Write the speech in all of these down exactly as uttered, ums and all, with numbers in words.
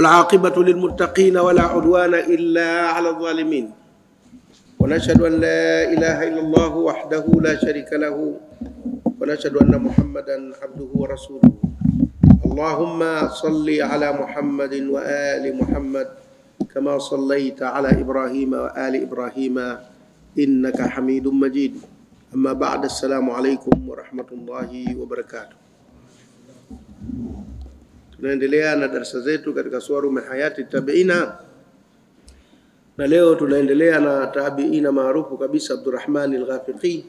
wal 'aqibatu lil muttaqin wala 'udwana illa 'alal zalimin. Wa nashhadu an la ilaha illallah wahdahu la syarika lahu wa nashhadu anna Muhammadan 'abduhu wa rasuluh. Allahumma shalli 'ala Muhammadin wa ali Muhammad kama shallaita 'ala Ibrahim wa ali Ibrahim innaka Hamidum Majid. Amma ba'd, assalamu alaikum warahmatullahi wabarakatuh. Tunaendelea na darasa zetu katika suwaru min hayati tabiina, na leo tunaendelea na tabiina maarufu kabisa Abdurrahman al-Ghafiqi,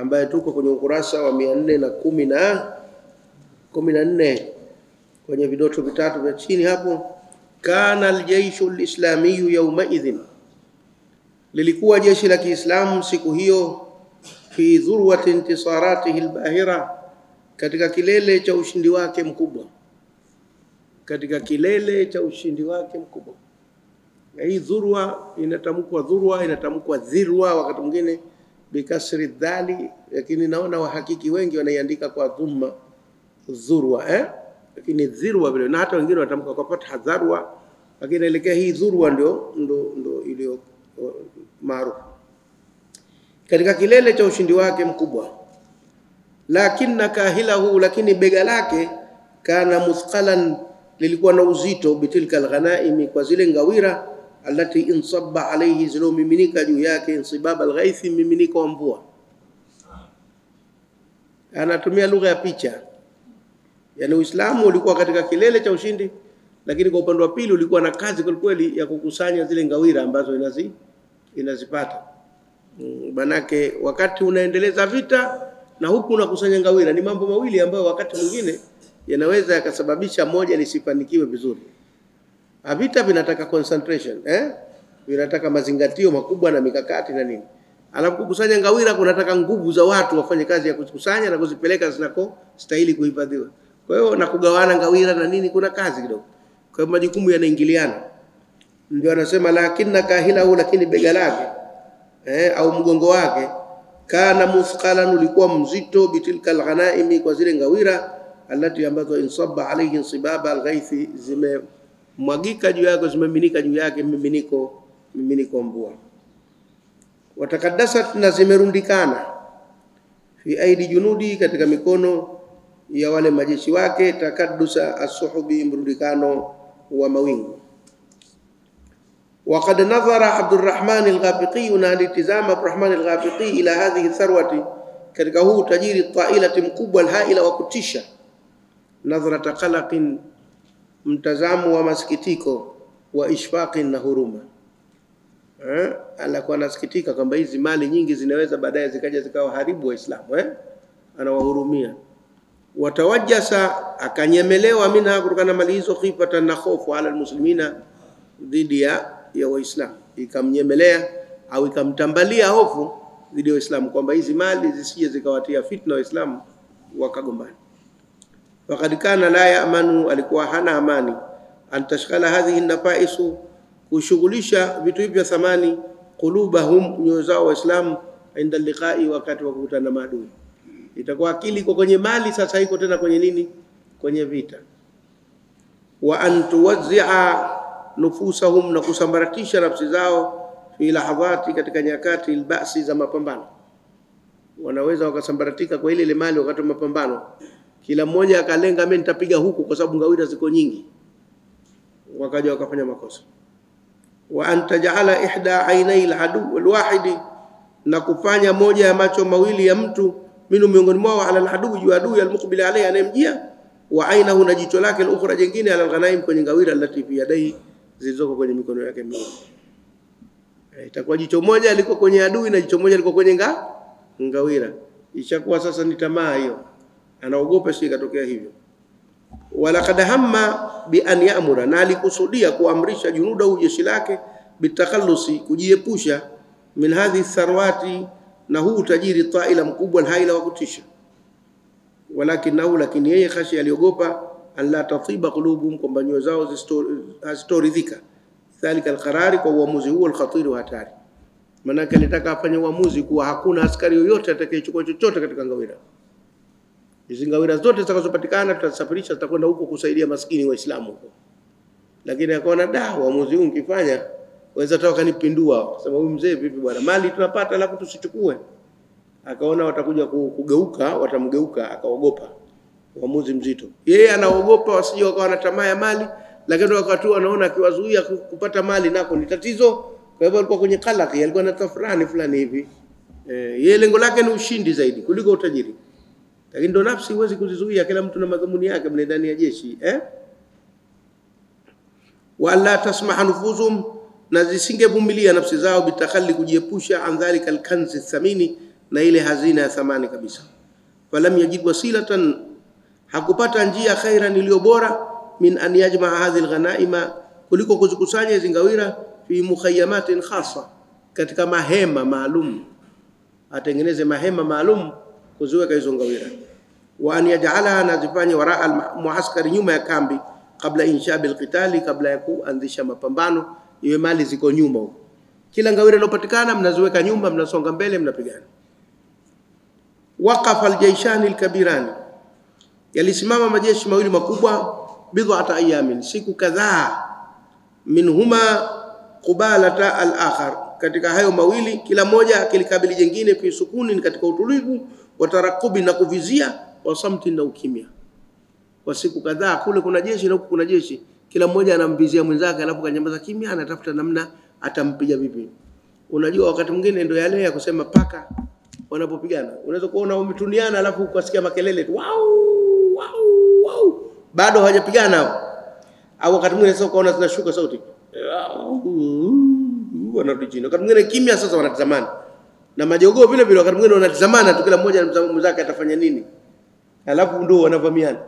ambaye tuko kwenye ukurasa wa mia nne na kumi na nne kwenye vidoto vitatu vya chini hapo. Kana al-jaishu al-islamiyu yawma idhin, lilikuwa jeshi la Kiislamu siku hiyo, fi dhurwati intisaratihi al-bahira, katika kilele cha ushindi wake mkubwa. Katika kilele cha ushindi wake mkubwa. Na hii dhurwa inatamkwa dhurwa, inatamkwa dhirwa wakati mwingine bikasri dhali, lakini naona wahakiki wengi wanaiandika kwa dhumma dhurwa, eh? Lakini dhirwa vile, na hata wengine watamka kwa fatha dharwa, lakini ilekea hii dhurwa ndio ndio ndio iliyo maarufu. Katika kilele cha ushindi wake mkubwa. Lakinna kahilahu, lakini bega lake, kana muthqalan, lilikuwa na uzito, bitilka alghanaimi, kwa zile ngawira, allati insabba alayhi, zilo miminika juu yake, insibaba alghaithi, miminika wa mvua. Anatumia lugha ya picha. Yani Uislamu ulikuwa katika kilele cha ushindi, lakini kwa upande wa pili ulikuwa na kazi kwa kweli ya kukusanya zile ngawira ambazo inazi inazipata. Manake wakati unaendeleza vita na huku unakusanya ngawira, ni mambo mawili ambayo wakati mwingine yanaweza yakasababisha moja lisifanikiwe vizuri. Vita vinataka concentration, eh? Vinataka mazingatio makubwa na mikakati na nini. Alafu kukusanya ngawira kunataka nguvu za watu wafanye kazi ya kukusanya na kuzipeleka zinako stahili kuhifadhiwa. Kwa hiyo na kugawana ngawira na nini kuna kazi kidogo. Kwa hiyo majukumu yanaingiliana. Ndio anasema lakinna kahilahu, lakini bega lake, eh, au mgongo wake, kana muthqalan, ulikuwa mzito, bitilka alghanaimi, kwa zile ngawira, allati ambazo insabba alayhi insibaba alghaithi, zime mwagika juu yake, zimeminika juu yake miminiko miminiko mvua. Watakaddasat, na zimerundikana, fi aidi junudi, katika mikono ya wale majeshi wake, takaddusa as-suhubi, mrundikano wa mawingu. Waqad nadhara Abdurrahman al-Ghafiqi, unalitizama Abdurrahman al-Ghafiqi ila hadhihi tharwati, katika huu tajiri tailati mkubwa al-haila wa kutisha, nadhrata qalaqin, mtazamo wa masikitiko, wa ishfaqin, na huruma. Eh, alikuwa anasikitika kwamba hizi mali nyingi zinaweza baadaye zikaja zikawa haribu Waislamu, eh? Anawahurumia. Watawajasa, akanyemelewa, minha, kutokana mali hizo, khifatan, na hofu, ala almuslimina, dhidi ya ya Waislamu. Ikamnyemelea au ikamtambalia hofu dhidi ya Waislamu kwamba hizi mali zisije zikawatia fitna Waislamu wakagombana. Waqad kana la yaamanu, alikuwa hana amani, antashghala hadhihi nafaisu, kushughulisha vitu hivyo thamani, qulubahum, nyoyo zao Waislamu, inda liqai, wakati wa kukutana na maadui. Itakuwa akili iko kwenye mali, sasa iko tena kwenye nini? Kwenye vita. Wa antuwazzia nufusahum, na kusambaratisha nafsi zao, fi lahadhati, katika nyakati albasi za mapambano. Wanaweza wakasambaratika kwa ile ile mali wakati wa mapambano. Kila mmoja akalenga, mimi nitapiga huku kwa sababu ngawira ziko nyingi. Wakaja wakafanya makosa. Wa antajala ihda ainai aladu alwahidi, na kufanya moja ya macho mawili ya mtu minu miongoni mwao, ala aladu juu adui almuqbil alayhi, anayemjia, wa ainahu, na jicho lake al-ukhra jingine, ala alghanaim, kwenye ngawira allati fi yadai, zilizoko kwenye mikono yake miwili. Itakuwa jicho moja liko kwenye adui na jicho moja liko kwenye nga ngawira. Ishakuwa sasa ni tamaa hiyo. Anaogopa si katokea hivyo. Wala kad hamma bi an ya'mura, na alikusudia kuamrisha junuda, jeshi lake, bitakhallusi, kujiepusha, min hadhi tharwati, na huu tajiri taila mkubwa haila wa kutisha. Walakinahu, lakini yeye khashi, aliogopa, alla tatiba qulubuhum, kwamba nyoyo zao hazitoridhika, thalika alqarari, kwa uamuzi huo alkhatiru, hatari. Manake alitaka afanye uamuzi kuwa hakuna askari yoyote atakayechukua chochote katika ngawira. Hizi ngawira zote zitakazopatikana tutasafirisha, tutakwenda huko kusaidia maskini Waislamu huko. lakini akaona dawa uamuzi huu ukifanya waweza toka nipindua, kwa sababu mzee vipi bwana, mali tunapata alafu tusichukue. Akaona watakuja kugeuka, watamgeuka, akaogopa. Uamuzi mzito. Yeye anaogopa wasije wakawa na tamaa ya mali, lakini wakati anaona akiwazuia kupata mali nako ni tatizo. Kwa hivyo alikuwa kwenye kalaki, alikuwa na tafrani fulani hivi. E, yeye lengo lake ni ushindi zaidi kuliko utajiri. Lakini ndo nafsi huwezi kuzizuia, kila mtu na madhumuni yake mle ndani ya jeshi, eh? Wala tasmaha nufuzum, na zisingevumilia nafsi zao bitakhalli, kujiepusha andhalika alkanzi thamini, na ile hazina ya thamani kabisa. Falam yajid wasilatan, hakupata njia khairan iliyo bora, min an yajmaa hadhi alghanaima, kuliko kuzikusanya hizo ngawira fi mukhayamatin khassa, katika mahema maalum. Atengeneze mahema maalum kuziweka hizo ngawira. Wa an yaj'alaha, nazifanye waraa almuhaskari, nyuma ya kambi, kabla insha bil qitali, kabla ya kuanzisha mapambano, iwe mali ziko nyuma huko. Kila ngawira iliyopatikana mnaziweka nyuma, mnasonga mbele, mnapigana. Waqafa aljaishani alkabirani, yalisimama majeshi mawili makubwa, bid'ata ayamin, siku kadhaa, minhuma qubalata al-akhar, katika hayo mawili kila moja akilikabili jengine, fi sukuni, katika utulivu, watarakubi, na kuvizia, wasamti, na ukimya. Kwa siku kadhaa kule kuna jeshi na huku kuna jeshi, kila moja anamvizia mwenzake, alafu kanyamaza kimya, anatafuta namna atampiga vipi. Unajua wakati mwingine ndio yale ya kusema paka wanapopigana, unaweza kuona wametuniana, alafu ukasikia makelele tu, wow wow wow, bado hawajapigana hao. Au wakati mwingine sasa ukaona zinashuka sauti, wanarudijina. Wakati mwingine kimya, sasa wanatazamana. Na majogoo vile vile wakati mwingine wanatazamana tu, kila mmoja anamtazama mwenzake atafanya nini. Alafu ndio wanavamiana.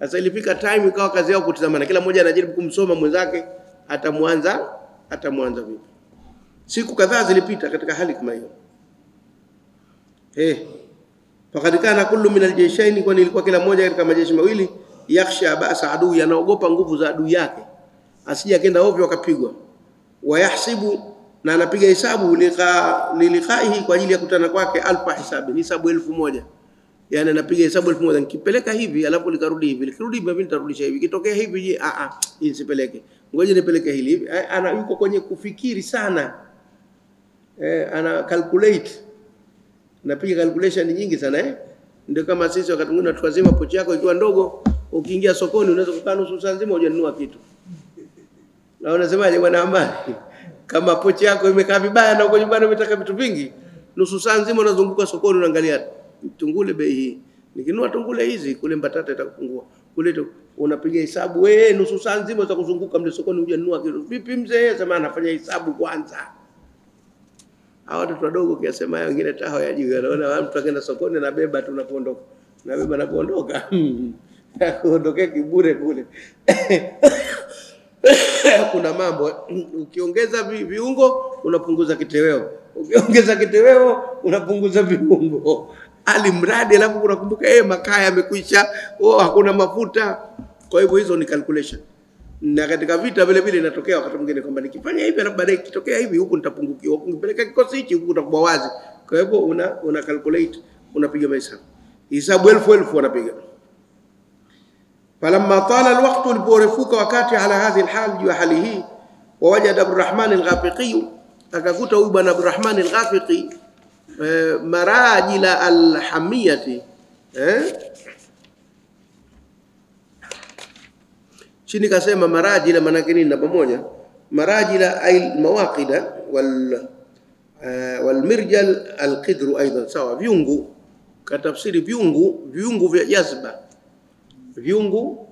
Sasa ilifika time ikawa kazi yao kutazamana. Kila mmoja anajaribu kumsoma mwenzake atamuanza atamuanza vipi. Siku kadhaa zilipita katika hali kama hiyo. Eh. Fakadikana kullu min aljayshaini, kwani ilikuwa kila mmoja katika majeshi mawili yakhsha ba'sa adui, anaogopa nguvu za adui yake, asije akaenda ovyo akapigwa. Wayahsibu, na anapiga hisabu lilikaihi, kwa ajili ya kutana kwake, alfa hisabi, hisabu elfu moja. Yani anapiga hisabu elfu moja, nikipeleka hivi alafu likarudi hivi, likirudi hivi nitarudisha hivi, kitokea hivi je, a a nisipeleke, ngoja nipeleke hili hivi. Ana yuko kwenye kufikiri sana, eh, ana calculate, anapiga calculation nyingi sana, eh. Ndio kama sisi wakati mwingine tuwazima pochi yako ikiwa ndogo, ukiingia sokoni unaweza kukaa nusu saa nzima hujanunua kitu. Na unasemaje bwana Amani, kama pochi yako imekaa vibaya na uko nyumbani umetaka vitu vingi, nusu saa nzima unazunguka sokoni unaangalia tungule bei hii, nikinunua tungule hizi, kule mbatata itakupungua, kule tu unapiga hesabu wewe, nusu saa nzima utakuzunguka mle sokoni hujanunua kitu. Vipi mzee sema anafanya hesabu kwanza. Hao watu wadogo kiasema wengine tao yajui, anaona mtu akaenda sokoni na beba tunapoondoka, na beba na kuondoka kuondoke kibure kule. Kuna mambo ukiongeza viungo unapunguza kiteweo, ukiongeza kiteweo unapunguza viungo, alimradi alafu unakumbuka eh, makaa yamekwisha, oh hakuna mafuta. Kwa hivyo hizo ni calculation. Na katika vita vile vile inatokea wakati mwingine kwamba nikifanya hivi alafu baadaye kitokea hivi, huku nitapungukiwa, nikipeleka kikosi hichi huku utakuwa wazi. Kwa hivyo una una calculate, unapiga mahesabu, hisabu elfu elfu wanapiga. Falamma tala alwaqtu, aliporefuka wakati, ala hadhi alhal, ya hali hii, wa wajada Abdurrahman alghafiqi, akakuta huyu bwana Abdurrahman alghafiqi marajila alhamiyati, eh, chini kasema marajila maana yake nini, na pamoja marajila ay mawaqida wal wal mirjal alqidru aidan, sawa viungu, katafsiri viungu, viungu vya jazba, viungu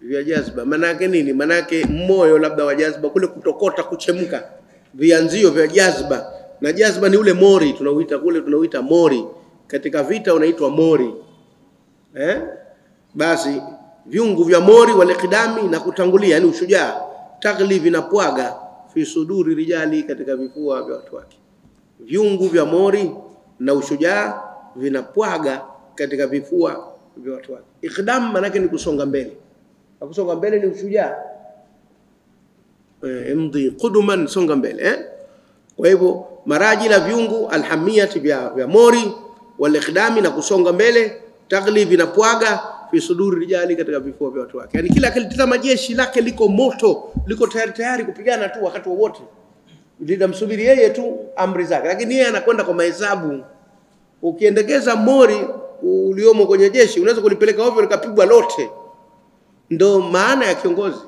vya jazba maana yake nini? Maana yake moyo labda wa jazba, kule kutokota, kuchemka, vianzio vya jazba. Na jazba ni ule mori tunauita, kule tunauita mori, katika vita unaitwa mori, eh. Basi viungu vya mori, wale kidami na kutangulia, yani ushujaa, taglivi, vinapwaga fi suduri rijali, katika vifua vya watu wake. Viungu vya mori na ushujaa vinapwaga katika vifua vya watu wake. Ikdam maana yake ni kusonga mbele. Na kusonga mbele ni ushujaa. Eh, mdi quduman, songa mbele, eh. Kwa hivyo marajila viungu, alhamiyati vya, vya mori, wal ikdami na kusonga mbele, taglivi, vinapwaga fi suduri rijali, katika vifua vya watu wake. Yani kila akilitazama jeshi lake liko moto, liko tayari tayari kupigana tu wakati wowote. Linamsubiri yeye tu amri zake. Lakini yeye anakwenda kwa mahesabu. Ukiendekeza mori uliomo kwenye jeshi unaweza kulipeleka ovyo likapigwa lote. Ndo maana ya kiongozi.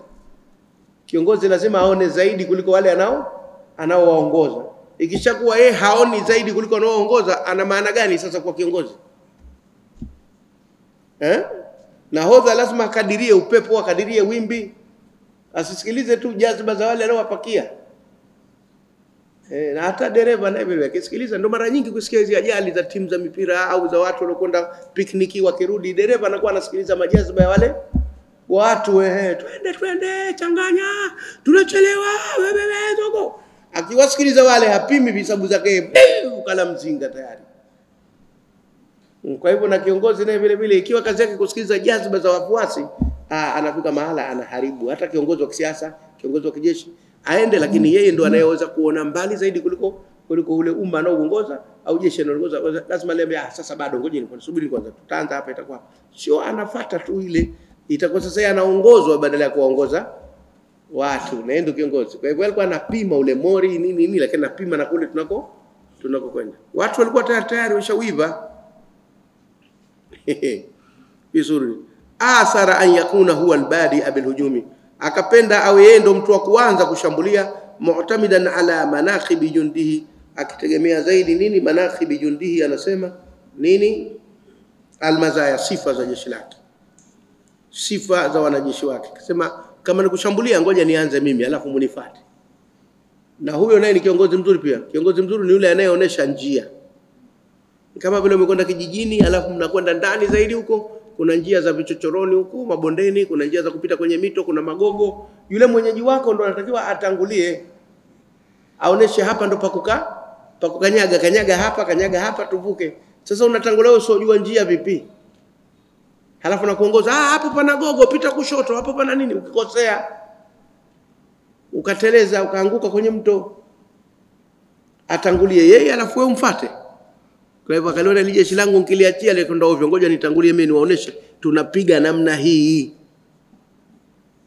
Kiongozi lazima aone zaidi kuliko wale anao anaowaongoza. Ikishakuwa yeye haoni zaidi kuliko anaowaongoza, ana maana gani sasa kwa kiongozi? Eh? Nahodha lazima akadirie upepo, akadirie wimbi. Asisikilize tu jazba za wale anaowapakia. Eh, na hata dereva na hivyo akisikiliza, ndo mara nyingi kusikia hizo ajali za timu za mipira au za watu waliokwenda pikniki wakirudi, dereva anakuwa anasikiliza majazba ya wale watu. Eh, twende twende changanya, tunachelewa wewe wewe dogo. Akiwasikiliza wale hapimi visabu zake, ukala mzinga tayari. Kwa hivyo na kiongozi naye vile vile, ikiwa kazi yake kusikiliza jazba za wafuasi, anafika mahala anaharibu. Hata kiongozi wa kisiasa, kiongozi wa kijeshi aende, lakini yeye ndo anayeweza kuona mbali zaidi kuliko kuliko ule umma anaoongoza au jeshi anaongoza. Lazima leo ah, sasa bado ngoje nisubiri kwanza, tutaanza hapa itakuwa sio, anafuata tu ile itakuwa sasa yeye anaongozwa badala ya kuongoza watu, naendo kiongozi. Kwa hivyo alikuwa anapima ule mori nini nini, lakini anapima na kule tunako tunakokwenda. Watu walikuwa tayari tayari washawiva. Vizuri. Asara an yakuna huwa albadi abil hujumi. Akapenda awe yeye ndo mtu wa kuanza kushambulia, mu'tamidan ala manakhibi jundihi, akitegemea zaidi nini manakhibi jundihi, anasema nini almazaya, sifa za jeshi lake, sifa za wanajeshi wake. Akasema kama ni kushambulia ngoja nianze mimi alafu munifuate. Na huyo naye ni kiongozi mzuri pia. Kiongozi mzuri ni yule anayeonesha njia. Kama vile umekwenda kijijini alafu mnakwenda ndani zaidi huko, kuna njia za vichochoroni huko, mabondeni, kuna njia za kupita kwenye mito, kuna magogo. Yule mwenyeji wako ndo anatakiwa atangulie. Aoneshe hapa ndo pakukaa, pakukanyaga, kanyaga hapa, kanyaga hapa tuvuke. Sasa unatangulia usijua njia vipi? Halafu na kuongoza, ah hapo pana gogo, pita kushoto, hapo pana nini? Ukikosea ukateleza, ukaanguka kwenye mto. Atangulie yeye alafu wewe umfuate. Kwa hivyo akaliona lije jeshi langu nkiliachia ile kwenda ovyo, ngoja nitangulie mimi niwaoneshe tunapiga namna hii.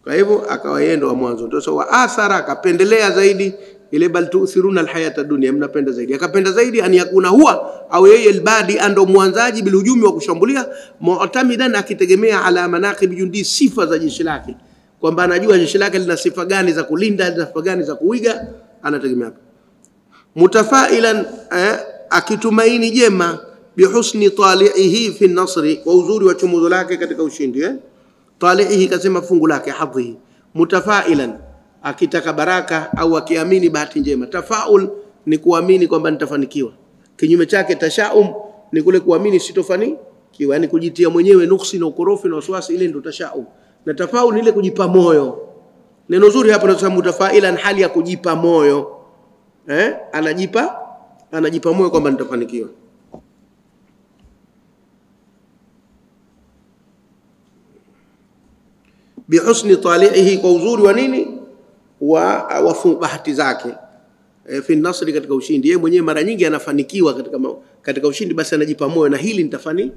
Kwa hivyo akawa yeye ndo wa mwanzo. Ndio sawa athara, akapendelea zaidi ile bal tuusiruna alhayata dunia, mnapenda zaidi. Akapenda zaidi ani yakuna huwa au yeye albadi ando mwanzaji bil hujumi wa kushambulia, mu'tamidan, akitegemea ala manaqib jundi, sifa za jeshi lake. Kwamba anajua jeshi lake lina sifa gani za kulinda, lina sifa gani za kuiga, anategemea hapo. Mutafailan eh, akitumaini jema bihusni taliihi fi nasri, wa uzuri wa chumuzo lake katika ushindi. Eh, taliihi kasema fungu lake hadhi. Mutafailan, akitaka baraka au akiamini bahati njema. Tafaul ni kuamini kwamba nitafanikiwa. Kinyume chake tashaum ni kule kuamini sitofanikiwa, yani kujitia mwenyewe nuksi na ukorofi na waswasi, ile ndio tashaum. Na tafaul ile kujipa moyo. Neno zuri hapa tunasema mutafailan, hali ya kujipa moyo. Eh, anajipa anajipa moyo kwamba nitafanikiwa. Bi husni taliihi, kwa uzuri wa nini wa wafu bahati zake. E, fi nasri, katika ushindi. Yeye mwenyewe mara nyingi anafanikiwa katika katika ushindi, basi anajipa moyo na hili nitafani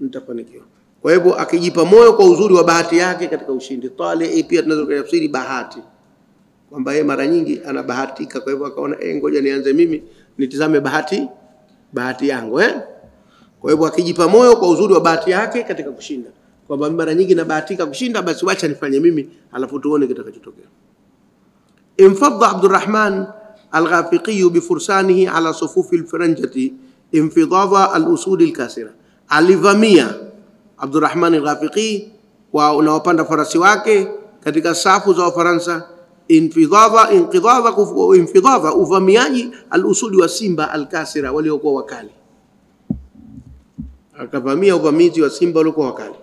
nitafanikiwa. Kwa hivyo akijipa moyo kwa uzuri wa bahati yake katika ushindi. Taliihi pia tunaweza kutafsiri bahati, kwamba yeye mara nyingi anabahatika. Kwa hivyo akaona eh, ngoja nianze mimi nitizame bahati bahati yangu eh. Kwa hivyo akijipa moyo kwa uzuri wa bahati yake katika kushinda, kwamba mara nyingi nabahatika kushinda, basi wacha nifanye mimi alafu tuone kitakachotokea. Infadda Abdurrahman al-Ghafiqi bi fursanihi ala sufufi al-Faranjati infidada al-usud al-kasira. Alivamia Abdurrahman al-Ghafiqi wa unaopanda farasi wake katika safu za Wafaransa. Infidada, inqidada, kufu, infidada, uvamiaji al-usudi wa simba al-kasira, waliokuwa wakali. Akavamia uvamizi wa simba waliokuwa wakali.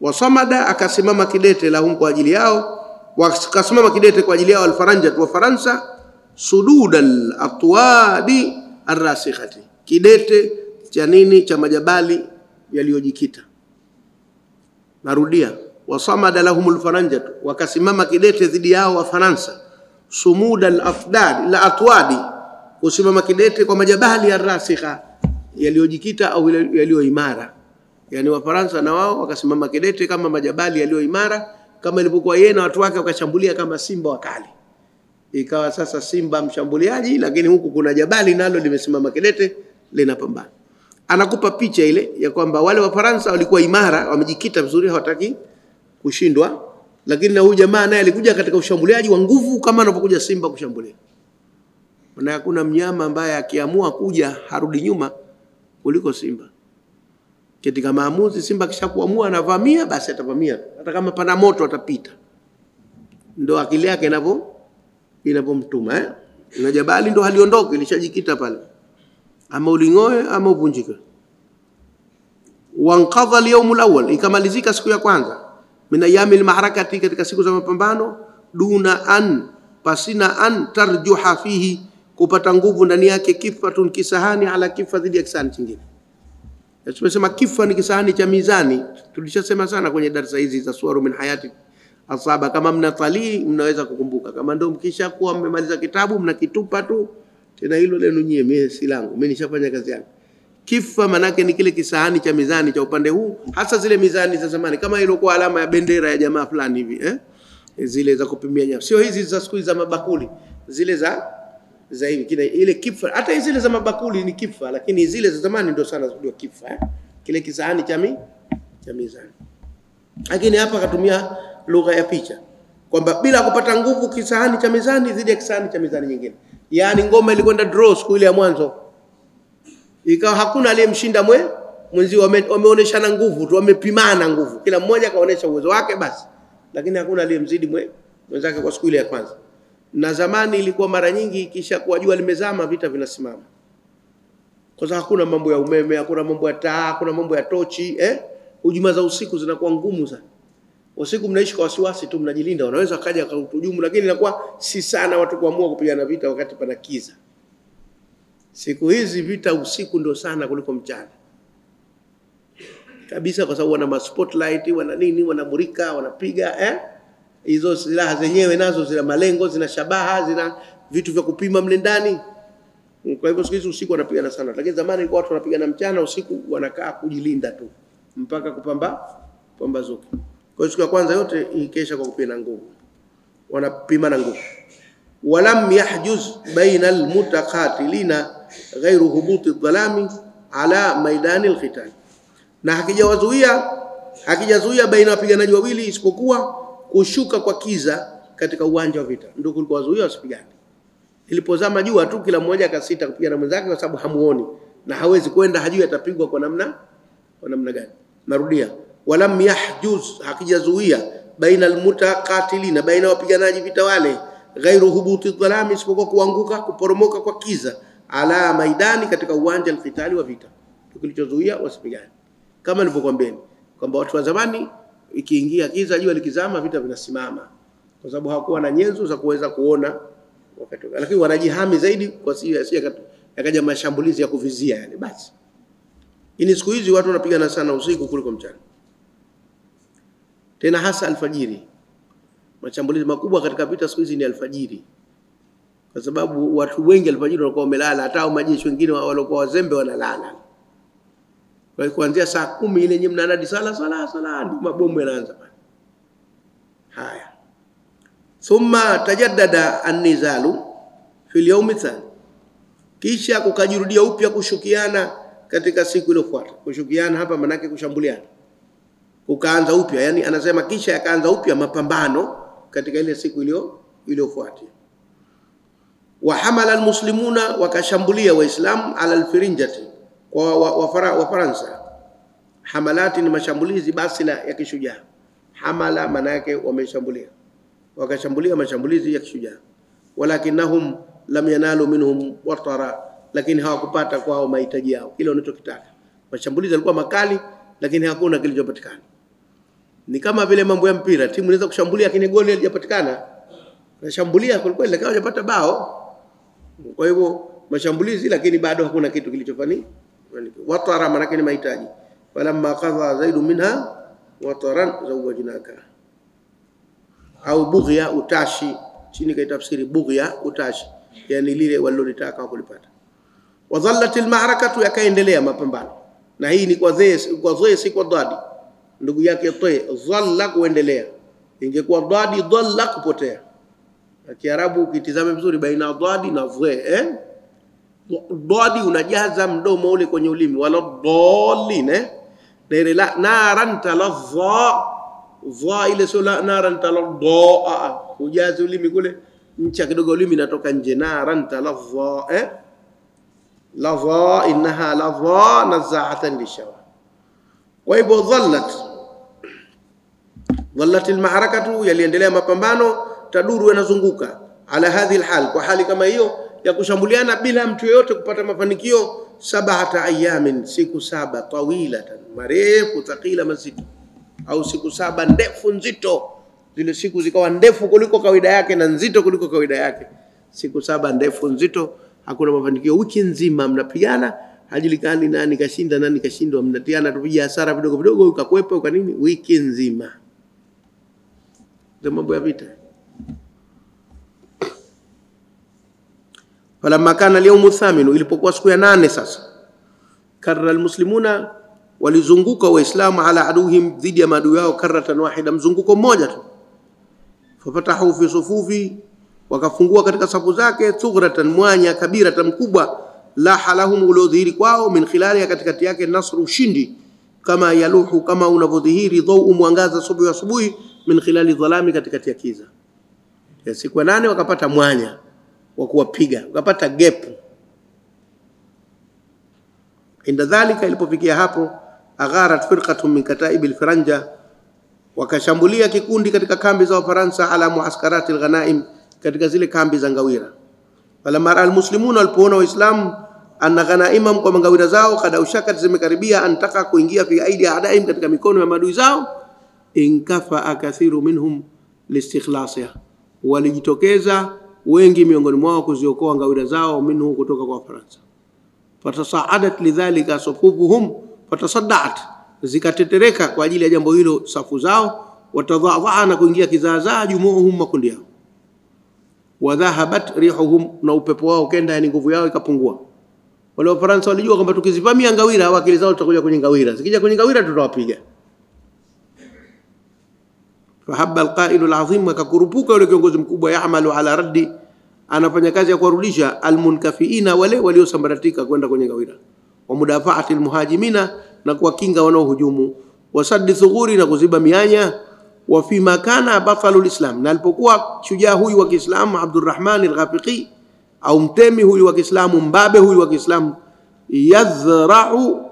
Wasamada, akasimama kidete lahum, kwa ajili yao. Wakasimama kidete kwa ajili yao al-Faranjat wa Faransa, sududal atwadi arrasikhati, kidete cha nini, cha majabali yaliyojikita. Narudia, wasamada lahumul Faranjat, wakasimama kidete dhidi yao wa Faransa, sumudal afdad la atwadi, kusimama kidete kwa majabali arrasikha, yaliyojikita au yaliyoimara. yani Wafaransa na wao wakasimama kidete kama majabali yaliyo imara, kama ilipokuwa yeye na watu wake wakashambulia kama simba wakali. Ikawa sasa simba mshambuliaji, lakini huku kuna jabali nalo limesimama kidete linapambana. Anakupa picha ile ya kwamba wale Wafaransa walikuwa imara, wamejikita vizuri, hawataki kushindwa, lakini na huyu jamaa naye alikuja katika ushambuliaji wa nguvu kama anapokuja simba kushambulia. Na hakuna mnyama ambaye akiamua kuja harudi nyuma kuliko simba. Katika maamuzi, simba kishakuamua anavamia, basi atavamia. Hata kama pana moto atapita. Ndio akili yake inapo inapomtuma eh. Na jabali ndio haliondoki, lishajikita pale. Ama ulingoe ama uvunjike. Wanqadha al-yawm al-awwal, ikamalizika siku ya kwanza. Mina yamil maharakati, katika siku za mapambano, duna an pasina an tarjuha fihi, kupata nguvu ndani yake, kifatun kisahani ala kifa, dhidi ya kisahani chingine. Tumesema kifa ni kisahani cha mizani. Tulishasema sana kwenye darasa hizi za suwaru min hayati asaba. Kama mnatalii mnaweza kukumbuka. Kama ndio mkisha kuwa mmemaliza kitabu mnakitupa tu, tena hilo lenu nyie, mimi si langu, mimi nishafanya kazi yangu. Kifa manake ni kile kisahani cha mizani cha upande huu, hasa zile mizani za zamani kama ilikuwa alama ya bendera ya jamaa fulani hivi eh, zile za kupimia nyavu, sio hizi za siku za mabakuli, zile za za hivi kile, ile kifa. Hata zile za mabakuli ni kifa, lakini zile za zamani ndio sana ndio kifa eh? Kile kisahani cha mi, cha mizani. Lakini hapa akatumia lugha ya picha kwamba bila kupata nguvu kisahani cha mizani dhidi ya kisahani cha mizani nyingine, yaani ngoma ilikwenda draw siku ile ya mwanzo. Ikawa hakuna aliyemshinda mwe mwenzi, wameoneshana nguvu tu, wamepimana nguvu, kila mmoja kaonesha uwezo wake basi, lakini hakuna aliyemzidi mwe mwenzake kwa siku ile ya kwanza. Na zamani ilikuwa mara nyingi kisha kwa jua limezama vita vinasimama, kwa sababu hakuna mambo ya umeme, hakuna mambo ya taa, hakuna mambo ya tochi eh. Hujuma za usiku zinakuwa ngumu sana. Usiku mnaishi kwa wasiwasi tu, mnajilinda, wanaweza kaja kutujumu, lakini inakuwa si sana watu kuamua kupigana vita wakati pana kiza. Siku hizi vita usiku ndo sana kuliko mchana kabisa, kwa sababu wana ma-spotlight, wana nini, wanamurika, wanapiga eh. Hizo silaha zenyewe nazo zina malengo, zina shabaha, zina vitu vya kupima mle ndani. Kwa hivyo siku hizi usiku wanapigana sana, lakini zamani ilikuwa watu wanapigana mchana, usiku wanakaa kujilinda tu mpaka kupamba pambazuka. Kwa siku ya kwanza yote ikesha kwa kupima nguvu, wanapima na nguvu. Walam yahjuz baina almutaqatilina ghairu hubuti dhalami ala maidani alqital, na hakijawazuia hakijazuia baina wapiganaji wawili isipokuwa kushuka kwa kiza katika uwanja wa vita. Ndio kulikuwa wazuia wasipigane. Ilipozama jua tu kila mmoja akasita kupigana mwenzake, kwa sababu hamuoni na hawezi kwenda, hajui atapigwa kwa namna kwa namna gani. Narudia, walam yahjuz, hakijazuia baina almutaqatilina, baina wapiganaji vita wale, ghairu hubuti dhalami, isipokuwa kuanguka kuporomoka kwa kiza, ala maidani, katika uwanja alqitali wa vita. Kilichozuia wasipigane, kama nilivyokuambia kwamba watu wa zamani ikiingia kiza, jua likizama, vita vinasimama, kwa sababu hawakuwa na nyenzo za kuweza kuona wakati. Lakini wanajihami zaidi kwa sisi, yakaja mashambulizi ya kuvizia yani. Basi ini siku hizi watu wanapigana sana usiku kuliko mchana, tena hasa alfajiri. Mashambulizi makubwa katika vita siku hizi ni alfajiri, kwa sababu watu wengi alfajiri wanakuwa wamelala, hata majeshi wengine waliokuwa wazembe wanalala. Kwa hiyo kuanzia saa kumi ile nyinyi mnanadi sala sala sala, ndio mabomu yanaanza pale. Haya, thumma tajaddada an-nizalu fil yawmi thani, kisha kukajirudia upya kushukiana katika siku iliyofuata. Kushukiana hapa maana yake kushambuliana, kukaanza upya. Yani anasema kisha yakaanza upya mapambano katika ile siku iliyo iliyofuatia. Wa hamala almuslimuna, wakashambulia Waislamu, ala alfirinjati, kwa Wafaransa. Hamalati ni mashambulizi basi la ya kishujaa. Hamala maana yake wameshambulia, wakashambulia mashambulizi ya kishujaa. Walakinahum lam yanalu minhum watara, lakini hawakupata kwao mahitaji yao, kile wanachokitaka. Mashambulizi yalikuwa makali, lakini hakuna kilichopatikana. Ni kama vile mambo ya mpira, timu inaweza kushambulia lakini goli halijapatikana. Nashambulia kwa kweli lakini hajapata bao. Kwa hivyo mashambulizi, lakini bado hakuna kitu kilichofani. Watara maana yake ni mahitaji. Falamma qadha zaidu minha wataran zawajnaka. Au bughya, utashi, chini kaitafsiri bughya utashi, yani lile walilotaka kulipata. Wadhallatil ma'arakatu, yakaendelea mapambano. na hii ni kwa zoezi, kwa zoezi si kwa dhadi. Ndugu yake toe dhalla kuendelea, ingekuwa dhadi dhalla kupotea. Na Kiarabu ukitizame vizuri baina dhadi na zwe, eh dhadi unajaza mdomo ule kwenye ulimi, wala dhalin eh na ile la naran talazza zwa ile sio la naran talazza, ujaze ulimi kule ncha kidogo, ulimi natoka nje. Naran talazza eh laza innaha laza nazaatan lishawa. Kwa hivyo dhallat dhallat almaharakatu, yaliendelea mapambano taduru yanazunguka ala hadhi alhal, kwa hali kama hiyo ya kushambuliana bila mtu yoyote kupata mafanikio. Sabata ayamin, siku saba, tawilatan marefu, thaqila mazito, au siku saba ndefu nzito. Zile siku zikawa ndefu kuliko kawaida yake na nzito kuliko kawaida yake. Siku saba ndefu nzito, hakuna mafanikio. Wiki nzima mnapigana, hajulikani nani kashinda nani kashindwa, mnatiana tupija hasara vidogo vidogo, ukakwepa uka nini, wiki nzima. Ndio mambo ya vita. Wala makana al-yawm ath-thamin, ilipokuwa siku ya nane sasa, karra al-muslimuna, walizunguka waislamu ala aduhim, dhidi ya maadui yao, karratan wahida, mzunguko mmoja tu. Fafatahu fi sufufi, wakafungua katika safu zake, thughratan mwanya kabiratan mkubwa, la halahum, uliodhihiri kwao, min khilali, ya katikati yake, nasru, ushindi, kama yaluhu, kama unavodhihiri dhau, mwangaza subuhi wa subuhi, min khilali dhalami, katikati ya kiza. Ya siku ya nane wakapata mwanya wa kuwapiga, wakapata gap. Inda dhalika, ilipofikia hapo, agharat firqatun min kataibi al-Firanja, wakashambulia kikundi katika kambi za Wafaransa, ala muaskarati al-ghanaim, katika zile kambi za ngawira. Wala mara al-muslimuna, walipoona waislamu anna ghanaimam, kwa ngawira zao, kada ushakat zimekaribia, antaka kuingia fi aidi adaim, katika mikono ya maadui zao. Inkafaa kathiru minhum listikhlasiha, walijitokeza wengi miongoni mwao kuziokoa ngawira zao minhu, kutoka kwa Wafaransa. Fatasaadat lidhalika sufufuhum, fatasaddaat, zikatetereka kwa ajili ya jambo hilo safu zao, watadhaadhaa, na kuingia kizaazaa, jumuuhum, makundi yao. Wadhahabat rihuhum, na upepo wao kenda, yani nguvu yao ikapungua. Wale Wafaransa walijua kwamba tukizivamia ngawira, wakili zao tutakuja kwenye ngawira, zikija kwenye ngawira tutawapiga. Fahabba alqailu alazim, akakurupuka yule kiongozi mkubwa, yahmalu ala raddi, anafanya kazi ya kuwarudisha almunkafiina, wale waliosambaratika kwenda kwenye ngawira, wa mudafaati almuhajimina, na kuwakinga wanaohujumu, wa saddi dhughuri, na kuziba mianya, wa fi makana bathalu alislam, na alipokuwa shujaa huyu wa Kiislamu Abdurrahman al-Ghafiqi, au mtemi huyu wa Kiislamu, mbabe huyu wa Kiislamu, yadhra'u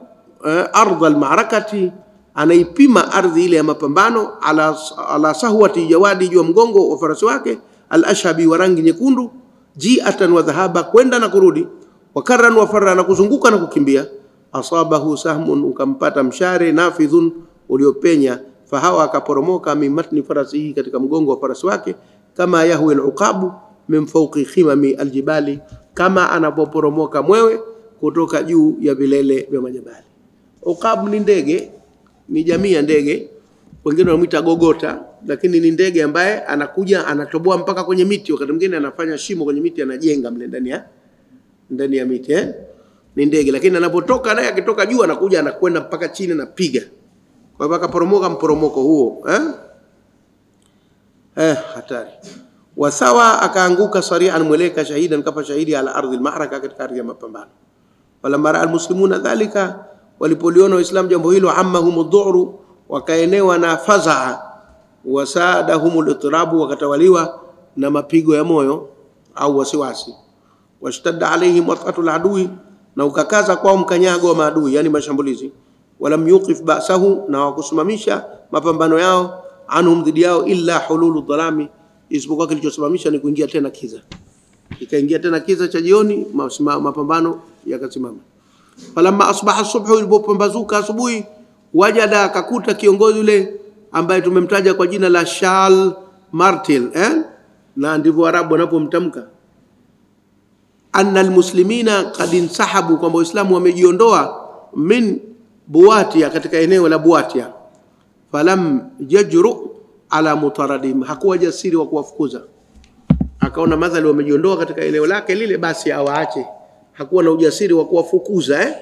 ardha almarakati, anaipima ardhi ile ya mapambano, ala, ala sahwati jawadi, juu mgongo wa farasi wake, al-ashabi, wa rangi nyekundu, jiatan wa dhahaba, kwenda na kurudi, wa karran wa farra, na kuzunguka na kukimbia. Asabahu sahmun, ukampata mshare nafidhun uliopenya, fahawa, akaporomoka, mimatni farasihi, katika mgongo wa farasi wake, kama yahwi al-uqabu min fawqi khimami al-jibali, kama anapoporomoka mwewe kutoka juu ya vilele vya majabali. Uqabu ni ndege, ni jamii ya ndege, wengine wanamuita gogota, lakini ni ndege ambaye anakuja anatoboa mpaka kwenye miti, wakati mwingine anafanya shimo kwenye miti, anajenga mle ndani ya ndani ya miti eh? Ni ndege, lakini anapotoka naye, akitoka juu anakuja anakwenda mpaka chini na piga. Kwa hivyo akaporomoka mporomoko huo eh eh hatari. Wasawa, akaanguka sari'an, mweleka, shahidan, kafa shahidi, ala ardhi al-ma'raka, katika ardhi ya mapambano. Wala mara al-muslimuna dhalika, walipoliona Waislamu jambo hilo, ammahum dhu'ru, wakaenewa na fazaa, wasaadahum al-itrabu, wakatawaliwa na mapigo ya moyo au wasiwasi. Washtadda alaihim wat'atul adui, na ukakaza kwao mkanyago wa maadui, yani mashambulizi. Walam yuqif ba'sahu, na wakusimamisha mapambano yao, anhum, dhidi yao, illa hululu dhalami, isipokuwa kilichosimamisha ni kuingia tena kiza. Ikaingia tena kiza cha jioni, mapambano yakasimama. Falamma asbaha subhu, ilipopambazuka asubuhi, wajada, akakuta kiongozi yule ambaye tumemtaja kwa jina la Charles Martel eh? Na ndivyo Arabu wanapomtamka, anna almuslimina qad insahabu, kwamba Waislamu wamejiondoa, min Buatia, katika eneo la Buatia. Falam yajru ala mutaradim, hakuwa jasiri wa kuwafukuza, akaona madhali wamejiondoa katika eneo lake lile, basi awaache. Hakuwa na ujasiri wa kuwafukuza eh?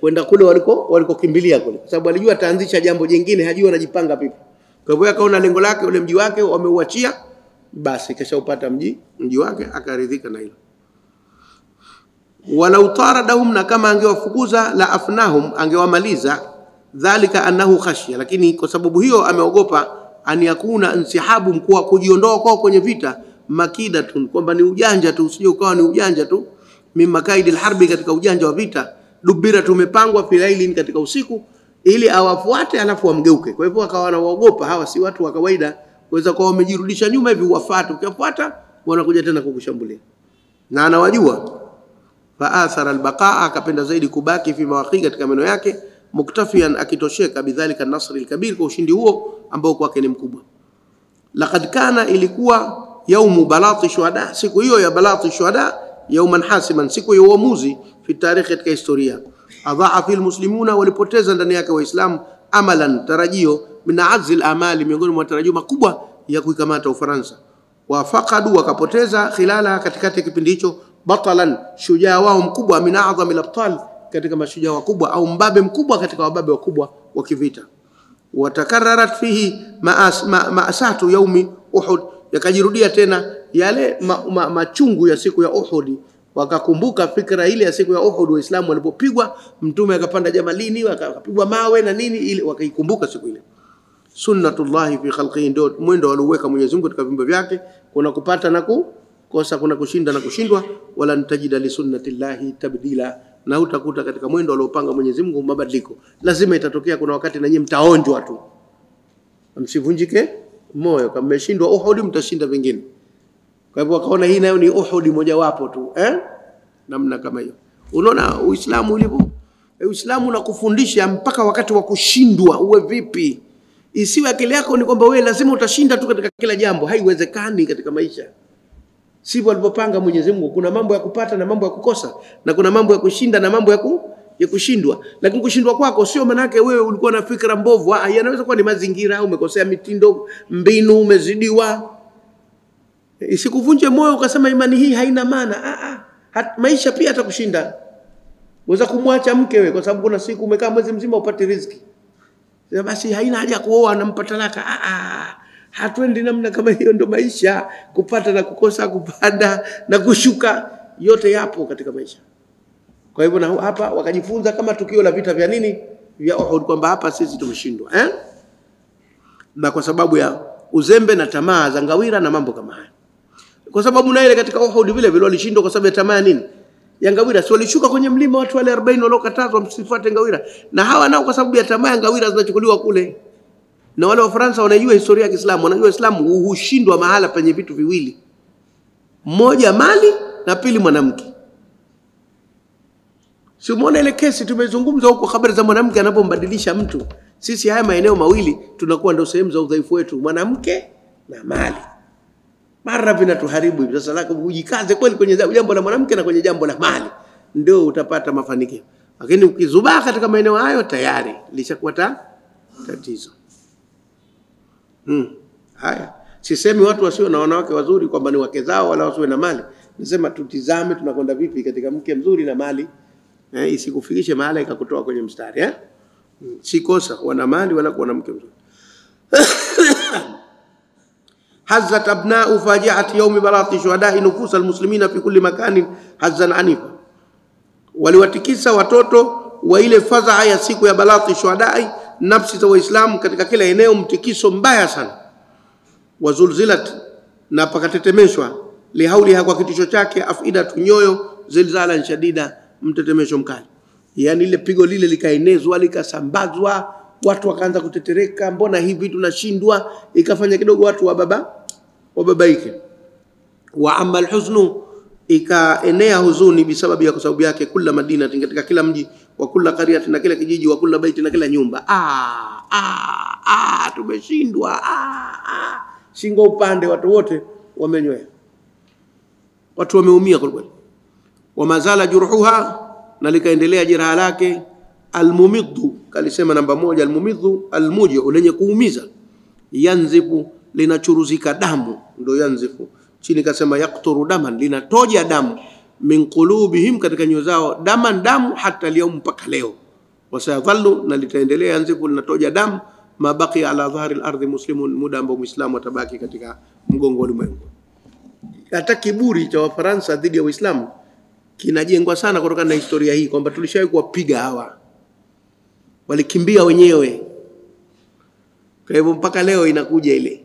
kwenda kule waliko walikokimbilia kule, kwa sababu alijua ataanzisha jambo jingine, hajui anajipanga vipi. Kwa hivyo akaona lengo lake ule mji wake wameuachia, basi kisha upata mji mji wake akaridhika na hilo. Wala utaradahum, na kama angewafukuza, la afnahum, angewamaliza. Dhalika annahu khashya, lakini kwa sababu hiyo ameogopa, an yakuna insihabu, mkuu kujiondoa kwao kwenye vita, makidatun, kwamba ni ujanja tu, usije ukawa ni ujanja tu, mimakaidil harbi, katika ujanja wa vita, dubira, tumepangwa filaili, katika usiku, ili awafuate alafu wamgeuke. Kwa hivyo akawa anaogopa, hawa si watu wa kawaida, waweza kuwa wamejirudisha nyuma hivi, wafuate, ukiwafuata wanakuja tena kukushambulia, na anawajua. Fa athara albaqaa, akapenda zaidi kubaki, fi mawaqi, katika maneno yake, muktafian, akitosheka, bidhalika nasr alkabir, kwa ushindi huo ambao kwake ni mkubwa. Laqad kana, ilikuwa yaumu balati shuhada, siku hiyo ya balati shuhada, yauman hasiman, siku ya uamuzi, fi tarikh, katika historia. Adhaa fi almuslimuna, walipoteza ndani yake waislamu, amalan, tarajio, min azil amali, miongoni mwa tarajio makubwa ya kuikamata Ufaransa. Wafaqadu, wakapoteza, khilala, katikati kipindi hicho, batalan, shujaa wao mkubwa, min a'zamil abtal, katika mashujaa wakubwa, au mbabe mkubwa katika wababe wakubwa wa kivita. Watakararat fihi maas, ma, maasatu yaumi Uhud, yakajirudia tena yale ma, ma, machungu ya siku ya Uhud. Wakakumbuka fikra ile ya siku ya Uhud, waislamu walipopigwa, mtume akapanda jamalini, wakapigwa mawe na nini, ile wakaikumbuka siku ile. Sunnatullahi fi khalqihi, ndio mwendo alioweka Mwenyezi Mungu katika viumbe vyake, kuna kupata na kukosa, kuna kushinda na kushindwa. Wala ntajida li sunnatillahi tabdila, na utakuta katika mwendo aliopanga Mwenyezi Mungu mabadiliko. Lazima itatokea, kuna wakati na nyinyi mtaonjwa tu. Msivunjike moyo, kama mmeshindwa Uhud mtashinda vingine. Kwa hivyo wakaona hii nayo ni Uhud mojawapo tu, eh? Namna kama hiyo. Unaona Uislamu ulivyo? Uislamu unakufundisha mpaka wakati wa kushindwa uwe vipi. Isiwe akili yako ni kwamba wewe lazima utashinda tu katika kila jambo, haiwezekani katika maisha. Sivyo alivyopanga Mwenyezi Mungu. Kuna mambo ya kupata na mambo ya kukosa, na kuna mambo ya kushinda na mambo ya, ku, ya kushindwa. Lakini kushindwa kwako sio maana yake wewe ulikuwa na fikra mbovu. Ah, yanaweza kuwa ni mazingira, umekosea mitindo, mbinu, umezidiwa. Isikuvunje moyo ukasema imani hii haina maana. Ah ah, maisha pia atakushinda. Unaweza kumwacha mke wewe kwa sababu kuna siku umekaa mwezi mzima upate riziki. Sasa basi haina haja kuoa na mpata talaka. Ah ah. Hatuendi namna kama hiyo, ndo maisha. Kupata na kukosa, kupanda na kushuka, yote yapo katika maisha. Kwa hivyo na hapa wakajifunza kama tukio la vita vya nini, vya Uhud, kwamba hapa sisi tumeshindwa, eh? Na kwa sababu ya uzembe na tamaa za ngawira na mambo kama haya. Kwa sababu na ile katika Uhud vile vile walishindwa kwa sababu ya tamaa nini? Ya ngawira. Si walishuka kwenye mlima watu wale arobaini waliokatazwa msifuate ngawira. Na hawa nao kwa sababu ya tamaa ya ngawira zinachukuliwa kule. Na wale wa Fransa wanajua historia ya Kiislamu, wanajua Islamu hushindwa mahala penye vitu viwili. Moja mali na pili mwanamke. Si umeona ile kesi tumezungumza huko, habari za mwanamke anapombadilisha mtu. Sisi haya maeneo mawili tunakuwa ndio sehemu za udhaifu wetu, mwanamke na mali. Mara vinatuharibu hivi sasa, lako ujikaze kweli kwenye jambo la mwanamke na kwenye jambo la mali, ndio utapata mafanikio. Lakini ukizubaa katika maeneo hayo tayari lishakuwa tatizo. Hmm. Haya, sisemi watu wasio na wanawake wazuri kwamba ni wake zao wala wasiwe na mali. Nasema tutizame tunakwenda vipi katika mke mzuri na mali, eh, isikufikishe mahala ikakutoa kwenye mstari, eh? Hmm. Si kosa wana mali wala kuwa na mke mzuri. Hazzat abna'u faji'ati yawmi balati shuhada'i nufusa almuslimina fi kulli makanin hazzan anifa, waliwatikisa watoto wa ile fadhaa ya siku ya balati shuhada'i, nafsi za Waislamu katika kila eneo mtikiso mbaya sana. Wazulzilat, na pakatetemeshwa, lihauliha, kwa kitisho chake, afida, tunyoyo, zilzala shadida, mtetemesho mkali. Yani ile pigo lile likaenezwa, likasambazwa, watu wakaanza kutetereka, mbona hivi tunashindwa, ikafanya kidogo watu wababa wababaike. Wa amma alhuznu, ikaenea huzuni, bisababu ya, kwa sababu yake, kula Madina, katika kila mji, wa kula qariyati, na kila kijiji, wa kula baiti, na kila nyumba. Ah ah ah, tumeshindwa, ah ah, shingo upande, watu wote wamenyoea, watu wameumia kwa kweli. Wa mazala juruha, na likaendelea jeraha lake, almumidhu, kalisema namba moja, almumidhu almuju, lenye kuumiza, yanzifu, linachuruzika damu, ndio yanzifu. Chini kasema yakturu daman, linatoja damu, min qulubihim, katika nyoyo zao, daman damu, hata leo, mpaka leo. wasayadhallu, na litaendelea anziku linatoja damu, mabaki ala dhahril ardhi muslimun, muda ambao Muislamu atabaki katika mgongo wa ulimwengu. Hata kiburi cha Wafaransa dhidi ya Uislamu kinajengwa sana kutokana na historia hii kwamba tulishawahi kuwapiga hawa, walikimbia wenyewe. Kwa hivyo mpaka leo inakuja ile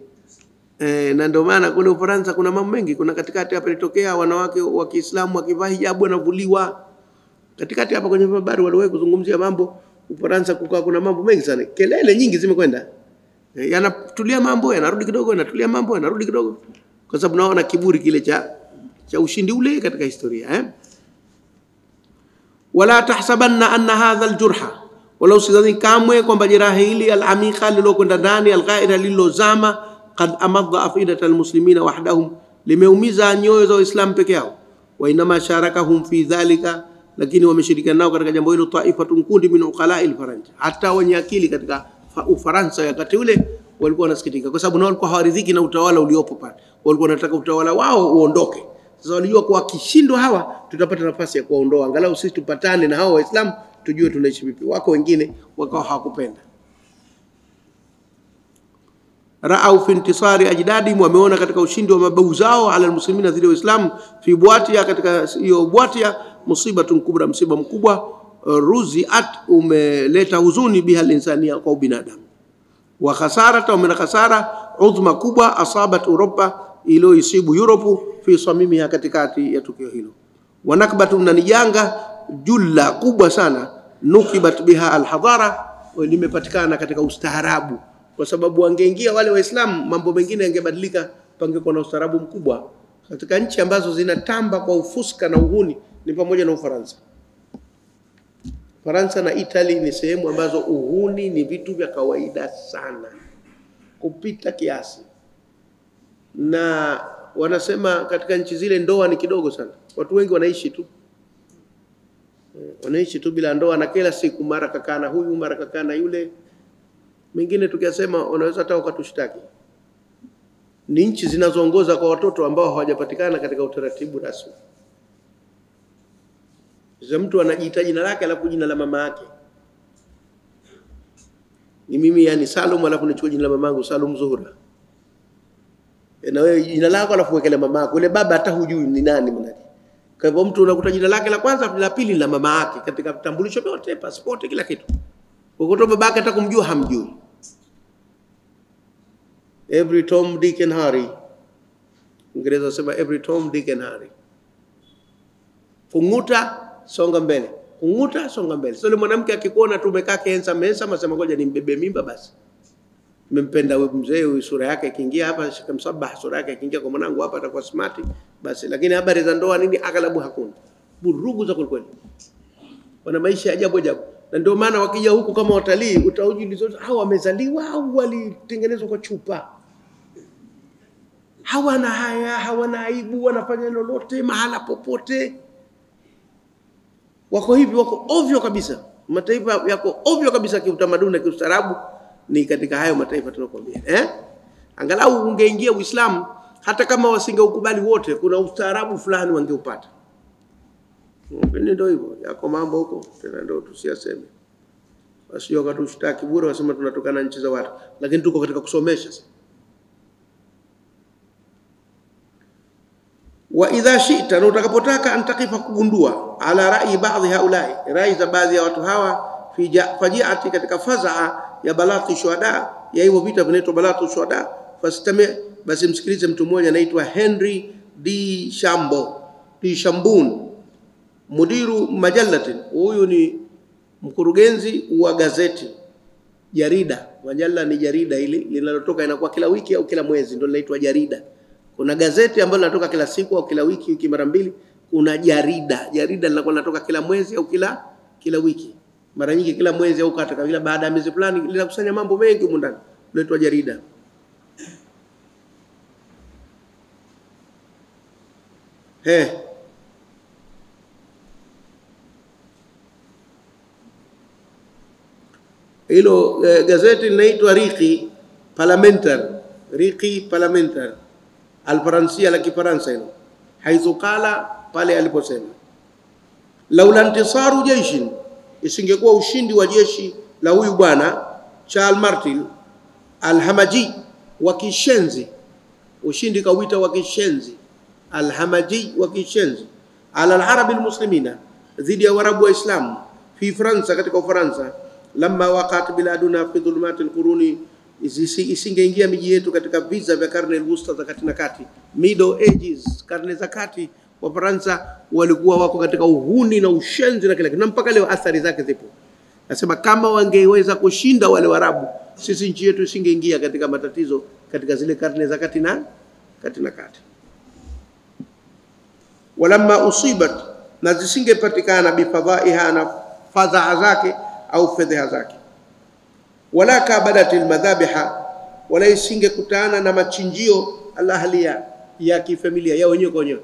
e, na ndio maana kule Ufaransa kuna mambo mengi. Kuna katikati hapa ilitokea wanawake wa Kiislamu wakivaa hijabu wanavuliwa, katikati hapa kwenye habari waliwahi kuzungumzia mambo Ufaransa, kukawa kuna mambo mengi sana, kelele nyingi zimekwenda, e, yanatulia mambo yanarudi kidogo, yanatulia mambo yanarudi kidogo, kwa sababu naona kiburi kile cha cha ushindi ule katika historia eh? Wala tahsabanna anna hadha aljurha, wala usidhani kamwe kwamba jeraha hili al-amika lilokwenda ndani, al-ghaira lilozama, kad amadha afidata almuslimina wahdahum, limeumiza nyoyo za Waislamu peke yao. Wa inama sharakahum fi dhalika, lakini wameshirikiana nao katika jambo hilo taifatun, kundi min uqala'i al-Faransa, hata wenye akili katika Ufaransa wakati ule walikuwa wanasikitika, kwa sababu nao walikuwa hawaridhiki na utawala uliopo pale, walikuwa wanataka utawala wao uondoke. Sasa walijua kwa wakishindwa hawa tutapata nafasi ya kuwaondoa, angalau sisi tupatane na hawa Waislamu tujue tunaishi vipi. Wako wengine wakawa hawakupenda. Raau fi intisari ajdadi, wameona katika ushindi wa mababu zao ala almuslimina dhidi ya Uislamu, fi buatia, katika hiyo buatia musibatun kubra, msiba mkubwa, ruziat, umeleta huzuni biha linsania, kwa binadamu, wa khasarata, wa khasara udhma kubwa, asabat Europa, ilo isibu Europe fi samimi ya katikati ya tukio hilo, wa nakbatu, na nijanga julla kubwa sana, nukibat biha alhadhara, limepatikana katika ustaarabu, kwa sababu wangeingia wale Waislamu mambo mengine yangebadilika, pangekuwa na ustaarabu mkubwa. Katika nchi ambazo zinatamba kwa ufuska na uhuni ni pamoja na Ufaransa. Faransa na Italy ni sehemu ambazo uhuni ni vitu vya kawaida sana kupita kiasi, na wanasema katika nchi zile ndoa ni kidogo sana, watu wengi wanaishi tu wanaishi tu bila ndoa, na kila siku mara kakana huyu mara kakana yule. Mengine tukisema unaweza hata ukatushtaki. Ni nchi zinazoongoza kwa watoto ambao hawajapatikana katika utaratibu rasmi. Sasa mtu anajiita jina lake alafu jina la mama yake. Ni mimi yani Salum alafu nichukue jina la mamangu Salum Zuhura. E, na wewe jina lako alafu wekele mamako. Yule baba hata hujui ni nani mnaji. Kwa hivyo mtu unakuta jina lake la kwanza, la pili la mama yake katika vitambulisho vyote, pasipoti, kila kitu. Ukoto babake hata kumjua hamjui. Every Tom, Dick and Harry. Ingereza sema every Tom, Dick and Harry. Kunguta, songa mbele. Kunguta, songa mbele. Sasa mwanamke akikuona tumekaa handsome handsome anasema ngoja nimbebe mimba basi. Nimempenda wewe mzee huyu, sura yake ikiingia hapa shikamsabah, sura yake ikiingia kwa mwanangu hapa atakuwa smart basi. Lakini habari za ndoa nini aghalabu hakuna. Burugu za kweli. Wana maisha ajabu ajabu. Na ndio maana wakija huku kama watalii utaujiuliza hao wamezaliwa au walitengenezwa kwa chupa. Hawana haya, hawana aibu, wanafanya lolote mahala popote. Wako hivi, wako ovyo kabisa. Mataifa yako ovyo kabisa kiutamaduni na kiustarabu ni katika hayo mataifa tunakwambia. Eh? Angalau ungeingia Uislamu hata kama wasingeukubali wote, kuna ustaarabu fulani wangeupata. Mbele ndio hivyo, yako mambo huko, tena ndio tusiyaseme. Basi yoka tushtaki bure wasema tunatokana nchi za watu, lakini tuko katika kusomesha sasa. Wa idha shi'ta, na utakapotaka antakifa kugundua ala rai baadhi haulai, rai za baadhi ya watu hawa fi fajiati, katika fazaa ya balati shuhada, ya hivyo vita vinaitwa balati shuhada. Fasitame, basi msikilize mtu mmoja anaitwa Henry D Shambo, D Shambun, mudiru majallatin, huyu ni mkurugenzi wa gazeti, jarida. Majalla ni jarida ili linalotoka, inakuwa kila wiki au kila mwezi, ndio linaitwa jarida. Kuna gazeti ambalo linatoka kila siku au kila wiki, wiki mara mbili. Kuna jarida, jarida linakuwa linatoka kila mwezi au kila kila wiki, mara nyingi kila mwezi au hata kila baada ya miezi fulani, linakusanya mambo mengi huko ndani, linaitwa jarida. He. Hilo eh, gazeti linaitwa Riqi Parlementaire, Riqi Parlementaire Alfaransia, la Kifaransa hilo. Haizukala pale aliposema laula intisaru jaishin, isingekuwa ushindi wa jeshi la huyu bwana Charles Martel Al-Hamaji wa Kishenzi. Ushindi kawita wa Kishenzi, Al-Hamaji wa Kishenzi, ala al-Arabi al-Muslimina, dhidi ya Waarabu wa Islam fi Fransa, katika Ufaransa. Lamma waqat biladuna fi dhulumati al-quruni, isingeingia miji yetu katika visa vya karne al-wusta za kati na kati, Middle Ages, karne za kati. Wafaransa walikuwa wako katika uhuni na ushenzi na kila kitu, na mpaka leo athari zake zipo. Nasema kama wangeweza kushinda wale Waarabu, sisi nchi yetu isingeingia katika matatizo katika zile karne za kati na kati na kati. Walamma usibat, na zisingepatikana bifadhaiha, na fadhaa zake au fedheha zake. Wala kabadatil madhabiha, wala isingekutana na machinjio alahliya ya kifamilia ya wenyewe kwa wenyewe.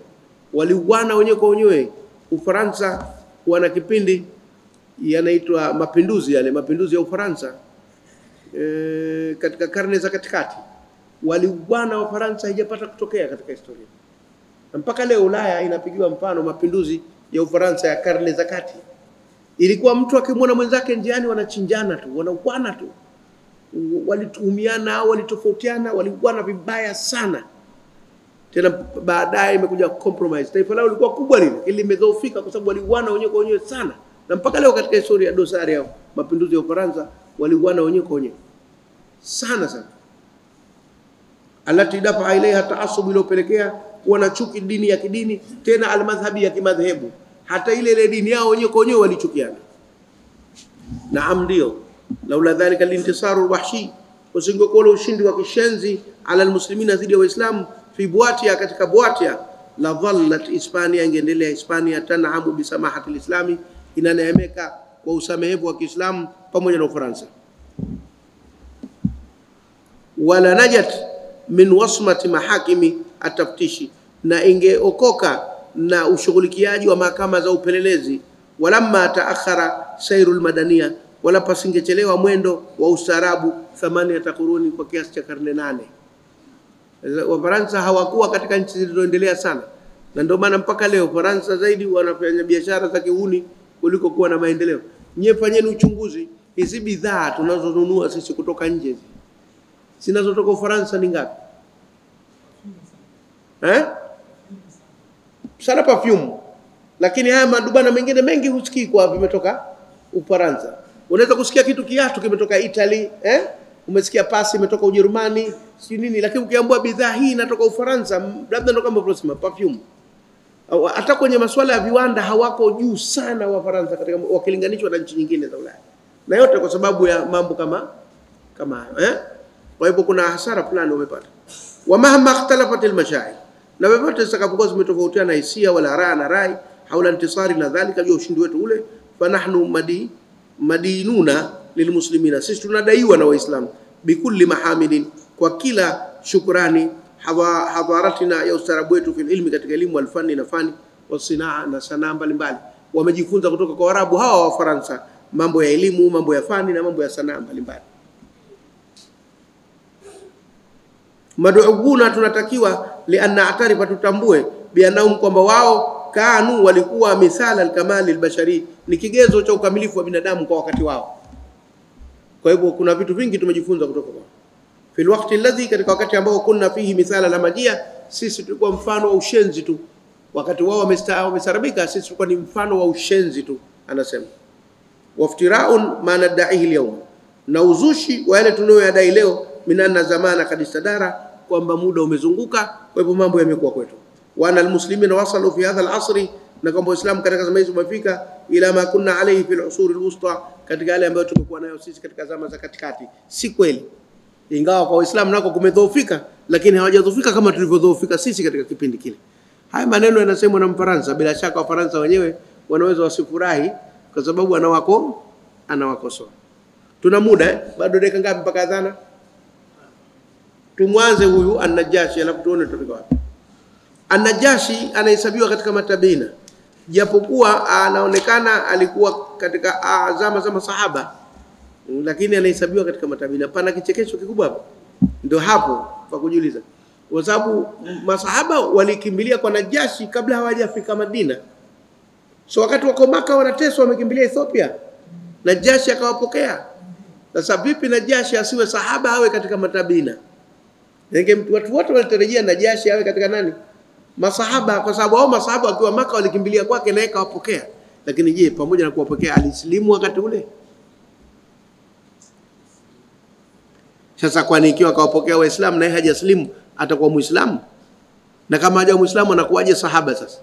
Waliuana wenyewe kwa wenyewe. Ufaransa wana kipindi yanaitwa mapinduzi, yale mapinduzi ya Ufaransa e, katika karne za katikati. Waliuana Wafaransa haijapata kutokea katika historia. Mpaka leo Ulaya inapigiwa mfano mapinduzi ya Ufaransa ya karne za kati. Ilikuwa mtu akimwona mwenzake njiani wanachinjana tu, wanauana tu. Walituhumiana, walitofautiana, waliuana vibaya sana. Tena baadaye imekuja compromise. Taifa lao lilikuwa kubwa lile, ili limedhoofika kwa sababu waliuana wenyewe kwa wenyewe sana. Na mpaka leo katika historia ya dosari yao, mapinduzi ya Ufaransa waliuana wenyewe kwa wenyewe sana sana. Alati dafa ilaiha taasub, iliyopelekea kuwa na chuki dini ya kidini, tena almadhhabi ya kimadhehebu. Hata ile ile dini yao wenyewe kwa wenyewe walichukiana. Naam, ndio laula dhalika lintisaru alwahshi, usingekuwa ushindi wa kishenzi ala almuslimina, dhidi ya Waislamu fi Buatia, katika Buatia. La dhallat Hispania, ingeendelea Hispania tanahamu bisamahati alislami, inaneemeka kwa usamehevu wa Kiislamu pamoja na Ufaransa. Wala najat min wasmati mahakimi ataftishi, na ingeokoka na ushughulikiaji wa mahakama za upelelezi. Walamma taakhara sairul madania, wala pasingechelewa mwendo wa ustaarabu thamani ya takuruni, kwa kiasi cha karne nane. Wafaransa hawakuwa katika nchi zilizoendelea sana, na ndio maana mpaka leo Faransa zaidi wanafanya biashara za kihuni kuliko kuwa na maendeleo. Nyewe fanyeni uchunguzi, hizi bidhaa tunazonunua sisi kutoka nje zinazotoka Ufaransa ni ngapi? Eh? Sana perfume. Lakini haya madubana mengine mengi husikii kwa vimetoka Ufaransa. Unaweza kusikia kitu kiatu kimetoka Italy, eh? Umesikia pasi imetoka Ujerumani, si nini, lakini ukiambiwa bidhaa hii inatoka Ufaransa, labda ndo kama prosima perfume. Hata kwenye masuala ya viwanda hawako juu sana Wafaransa katika wakilinganishwa na nchi nyingine za Ulaya. Na yote kwa sababu ya mambo kama kama hayo, eh? Kwa hivyo kuna hasara fulani umepata. Wa mahma ikhtalafat al-mashaa'ir, na vyovyote zitakapokuwa zimetofautiana hisia, wala raa na rai, haula intisari na dhalika, juu ushindi wetu ule. Fa nahnu madi madinuna lilmuslimina, sisi tunadaiwa na Waislamu, bikulli mahamidin, kwa kila shukrani, hadharatina, ya ustaarabu wetu, fil ilmi, katika elimu, wal fanni na fani, was sinaa na sanaa mbalimbali. Wamejifunza kutoka kwa Waarabu hawa wa Faransa mambo ya elimu, mambo ya fani na mambo ya sanaa mbalimbali. Madu'una, tunatakiwa lianna atarifa, tutambue bianaum, kwamba wao kanu walikuwa mithala al-kamali al-bashari, ni kigezo cha ukamilifu wa binadamu kwa wakati wao. Kwa hivyo kuna vitu vingi tumejifunza kutoka kwao. Fil waqti alladhi, katika wakati ambao kuna fihi mithala la majia, sisi tulikuwa mfano wa ushenzi tu. Wakati wao wamestarabika, sisi tulikuwa ni mfano wa ushenzi tu. Anasema waftiraun ma nadaihi al-yawm, na uzushi wa yale tunayoyadai leo, minanna zamana kadistadara, kwamba muda umezunguka, kwa hivyo mambo yamekuwa kwetu. Wana almuslimina wasalu fi hadha al-asri, na kwamba Uislamu katika zama hizo umefika ila ma kunna alayhi fil usuri al-wusta, katika yale ambayo tumekuwa nayo sisi katika zama za katikati. Si kweli, ingawa kwa Uislamu nako kumedhoofika, lakini hawajadhoofika kama tulivyodhoofika sisi katika kipindi kile. Haya maneno yanasemwa na Mfaransa, bila shaka Wafaransa wenyewe wanaweza wasifurahi kwa sababu anawako anawakosoa. Tuna muda eh? Bado dakika ngapi mpaka adhana? Tumwanze huyu An-Najashi, alafu tuone tutafika wapi. An-Najashi anahesabiwa katika matabina, japokuwa anaonekana alikuwa katika azama za masahaba, lakini anahesabiwa katika matabina. Pana kichekesho kikubwa hapo, ndio hapo pa kujiuliza, kwa sababu masahaba walikimbilia kwa Najashi kabla hawajafika Madina. So wakati wako Maka wanateswa, wamekimbilia Ethiopia. Najashi akawapokea na sabipi Najashi asiwe sahaba awe katika matabina. Watu wote walitarajia Najashi awe katika nani? Masahaba, kwa sababu hao masahaba wakiwa Maka walikimbilia kwake na akawapokea. Lakini je, pamoja na kuwapokea alisilimu wakati ule? Sasa kwani ikiwa kawapokea Waislamu na yeye hajaslimu atakuwa Muislamu? Na kama haja Muislamu anakuwaje sahaba sasa?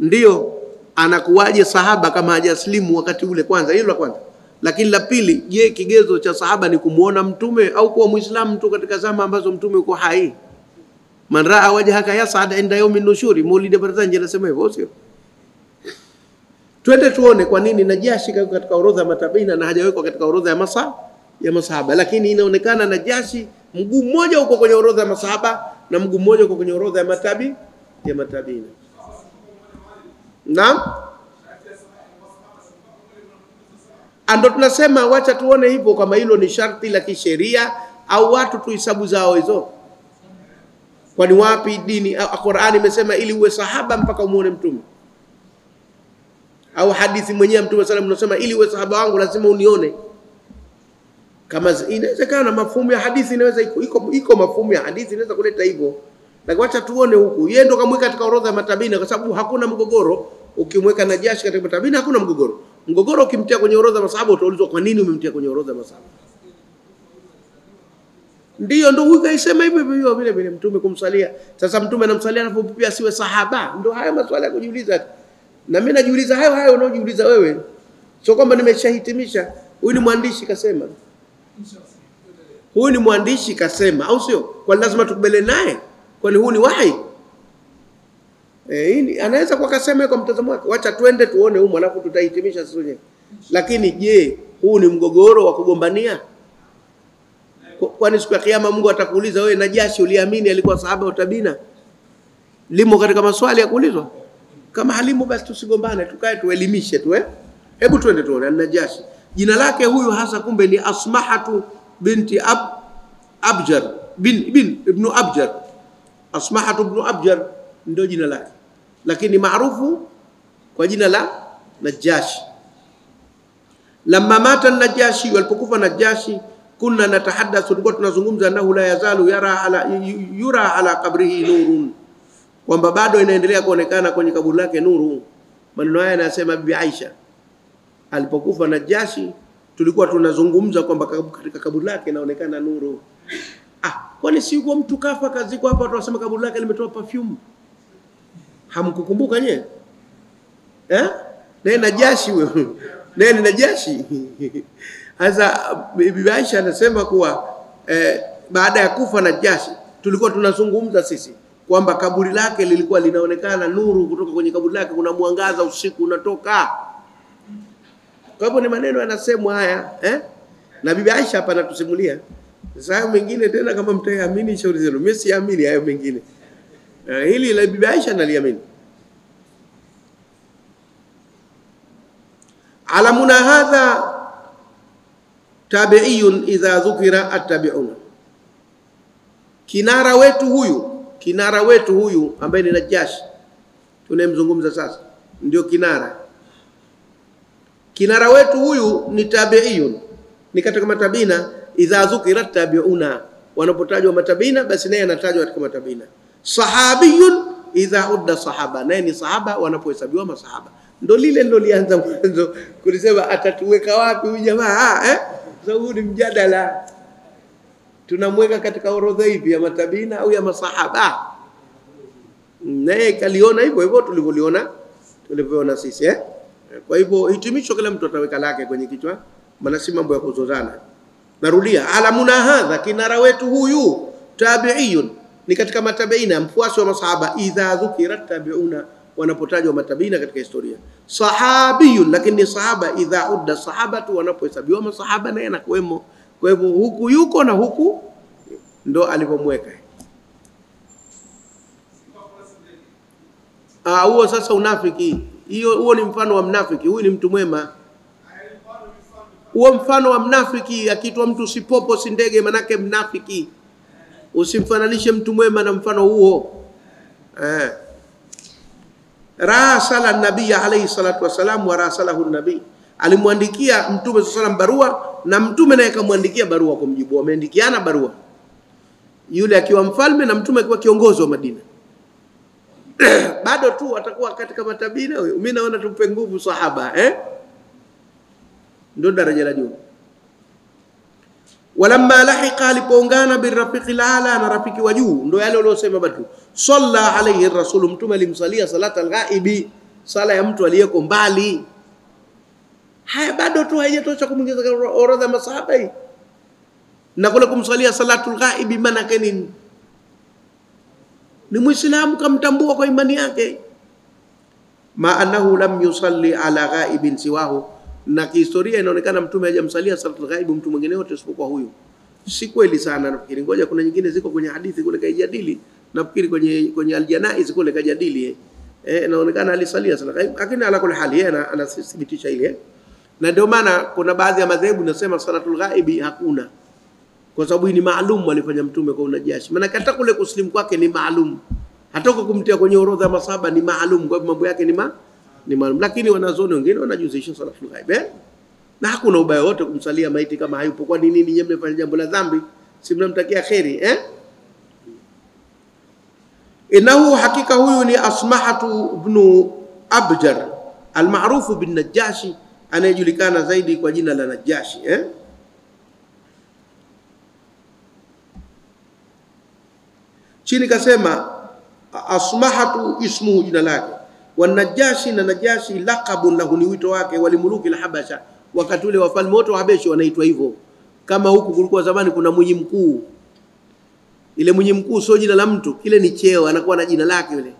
Ndio, anakuwaje sahaba kama hajaslimu wakati ule? Kwanza hilo la kwanza. Lakini la pili, je, kigezo cha sahaba ni kumuona mtume au kuwa Muislamu tu katika zama ambazo mtume yuko hai? Man raa wajhaka yas'ad inda yawmin nushuri, Maulid Barzanji anasema hivyo, sio? Twende tuone kwa nini Najashi kawa katika orodha ya matabina na hajawekwa katika orodha ya masa ya masahaba. Lakini inaonekana Najashi mguu mmoja uko kwenye orodha ya masahaba na mguu mmoja uko kwenye orodha ya matabi ya matabina. Naam? Ando tunasema wacha tuone hivyo kama hilo ni sharti la kisheria au watu tuhesabu zao hizo. Kwani wapi dini Qur'ani imesema ili uwe sahaba mpaka umuone mtume? Au hadithi mwenyewe Mtume sallallahu alayhi wasallam anasema ili uwe sahaba wangu lazima unione. Kama inawezekana mafumu ya hadithi inaweza iko iko, iko mafumu ya hadithi inaweza kuleta hivyo. Lakini acha tuone huku. Yeye ndo kamweka katika orodha ya matabina kwa sababu hakuna mgogoro. Ukimweka Najashi katika matabina hakuna mgogoro. Mgogoro ukimtia kwenye orodha ya masahaba utaulizwa kwa nini umemtia kwenye orodha ya masahaba. Ndio ndo huyu kaisema hivyo hivyo vile vile Mtume kumsalia. Sasa Mtume anamsalia na pia siwe sahaba. Ndio haya maswali ya kujiuliza. Na mimi najiuliza hayo hayo unaojiuliza wewe. Sio kwamba nimeshahitimisha. Huyu ni mwandishi kasema. Huyu ni mwandishi kasema, au sio? Kwa lazima tukubele naye. Kwani huu ni wahi? Eh, anaweza kwa kasema kwa mtazamo wake. Wacha twende tuone huyu alafu tutahitimisha sisi wenyewe. Lakini je, huu ni mgogoro wa kugombania? Kwani siku ya kiyama Mungu atakuuliza wewe Najashi uliamini alikuwa sahaba au tabina? Limo katika maswali ya kuulizwa. Kama halimu basi tusigombane, tukae tuelimishe tu eh. Hebu twende tuone Najashi. Jina lake huyu hasa kumbe ni Asmahatu binti Ab Abjar bin, bin ibn Abjar. Asmahatu ibn Abjar ndio jina lake. Lakini maarufu kwa jina la Najashi. Lamma mata Najashi, walipokufa Najashi, kunna natahaddathu, tulikuwa tunazungumza na la yazalu yara ala yura ala qabrihi nurun, kwamba bado inaendelea kuonekana kwenye kaburi lake nuru. Maneno haya yanasema Bibi Aisha. Alipokufa Najashi tulikuwa tunazungumza kwamba katika kaburi lake inaonekana nuru. Ah, kwani si uko mtu kafa kazi kwa hapa watu wasema kaburi lake limetoa perfume? Hamkukumbuka nyewe? Eh? Na Najashi wewe. Nani Najashi? Hasa Bibi Aisha anasema kuwa eh, baada ya kufa Najashi tulikuwa tunazungumza sisi kwamba kaburi lake lilikuwa linaonekana nuru kutoka kwenye kaburi lake, kuna mwangaza usiku unatoka. Kwa hivyo ni maneno yanasemwa haya eh? Na Bibi Aisha hapa anatusimulia. Sasa mengine tena kama mtaamini shauri zenu, mimi siamini hayo mengine. Uh, hili la Bibi Aisha naliamini. Alamuna hadha tabi'iyun idha dhukira attabi'una, kinara wetu huyu kinara wetu huyu ambaye ni Najashi tunayemzungumza sasa, ndio kinara kinara wetu huyu ni tabi'iyun, ni katika matabina. Idha dhukira tabi'una, wanapotajwa matabina basi naye anatajwa katika matabina. Sahabiyun idha udda sahaba, naye ni sahaba wanapohesabiwa masahaba. Ndio lile ndio lianza mwanzo kulisema atatuweka wapi huyu jamaa eh? Sababu ni mjadala, tunamweka katika orodha hivi ya matabina au ya masahaba? Naye kaliona hivyo hivyo tulivyoliona tulivyoona sisi eh. Kwa hivyo hitimisho kila mtu ataweka lake kwenye kichwa, maana si mambo ya kuzozana. Narudia, alamuna hadha, kinara wetu huyu tabi'iyun, ni katika matabiina, mfuasi wa masahaba. Idha dhukirat tabi'una, wanapotajwa matabina katika historia. Sahabiyun, lakini sahaba. Idha udda sahabatu, wanapohesabiwa masahaba na yanakuwemo. Kwa hivyo huku yuko na huku ndo alipomweka. Ah, huo sasa unafiki. Hiyo huo ni mfano wa mnafiki. Huyu ni mtu mwema. Huo mfano wa mnafiki, akitwa mtu si popo si ndege manake mnafiki. Usimfananishe mtu mwema na mfano huo. Eh. rasalan nabiyya alaihi salatu wasalam wa rasalahun nabi, alimwandikia mtume sallam barua na mtume naye kamwandikia barua kumjibu, wameendikiana barua, yule akiwa mfalme na mtume akiwa kiongozi wa Madina. Bado tu atakuwa katika matabina huyo. Mimi naona tumpe nguvu sahaba, eh, ndio daraja la juu. Walamma lahiqa, alipoungana birafiqil ala, na rafiki wa juu, ndio yale waliosema batu. Salla alayhi rasul, mtume alimsalia salata alghaibi, sala ya mtu aliyeko mbali. Haya bado tu haijatosha kumwingiza orodha masahaba hii. Na kule kumsalia salatul ghaibi maana yake nini? Ni Muislamu kamtambua kwa imani yake. Ma annahu lam yusalli ala ghaibin siwahu, na kihistoria inaonekana mtume hajamsalia salatul ghaibu mtu mwingine yote isipokuwa huyu. Si kweli sana nafikiri. Ngoja kuna nyingine ziko kwenye hadithi kule kaijadili. Nafikiri kwenye kwenye aljanaiz kule kajadili, eh, inaonekana alisalia salatul ghaib. Lakini ala kul hali yeye anathibitisha ile. Na ndio maana kuna baadhi ya madhehebu nasema salatul ghaibi hakuna, kwa sababu ni maalum alifanya mtume kwa unajashi. Maana hata kule kuslimu kwake ni maalum, hata kumtia kwenye orodha ya masaba ni maalum, kwa mambo yake ni ma, ni maalum. Lakini wanazuoni wengine wanajuzisha salatul ghaib, eh? Na hakuna ubaya wote kumsalia maiti kama hayupo. Kwa nini ninyi mnafanya jambo la dhambi, si mnamtakia khairi, eh? Inahu, hakika huyu ni Asmahatu ibn Abjar almaarufu bin Najashi, anayejulikana zaidi kwa jina la Najashi, eh? Chini kasema Asmahatu ismu, jina lake, wa Najashi, na Najashi laqabun lahu, ni wito wake, walimuluki al-Habasha, wakati ule wafalme wote wa Habeshi wanaitwa hivyo. Kama huku kulikuwa zamani kuna mwenye mkuu, ile mwenye mkuu sio jina la mtu, kile ni cheo, anakuwa na jina lake yule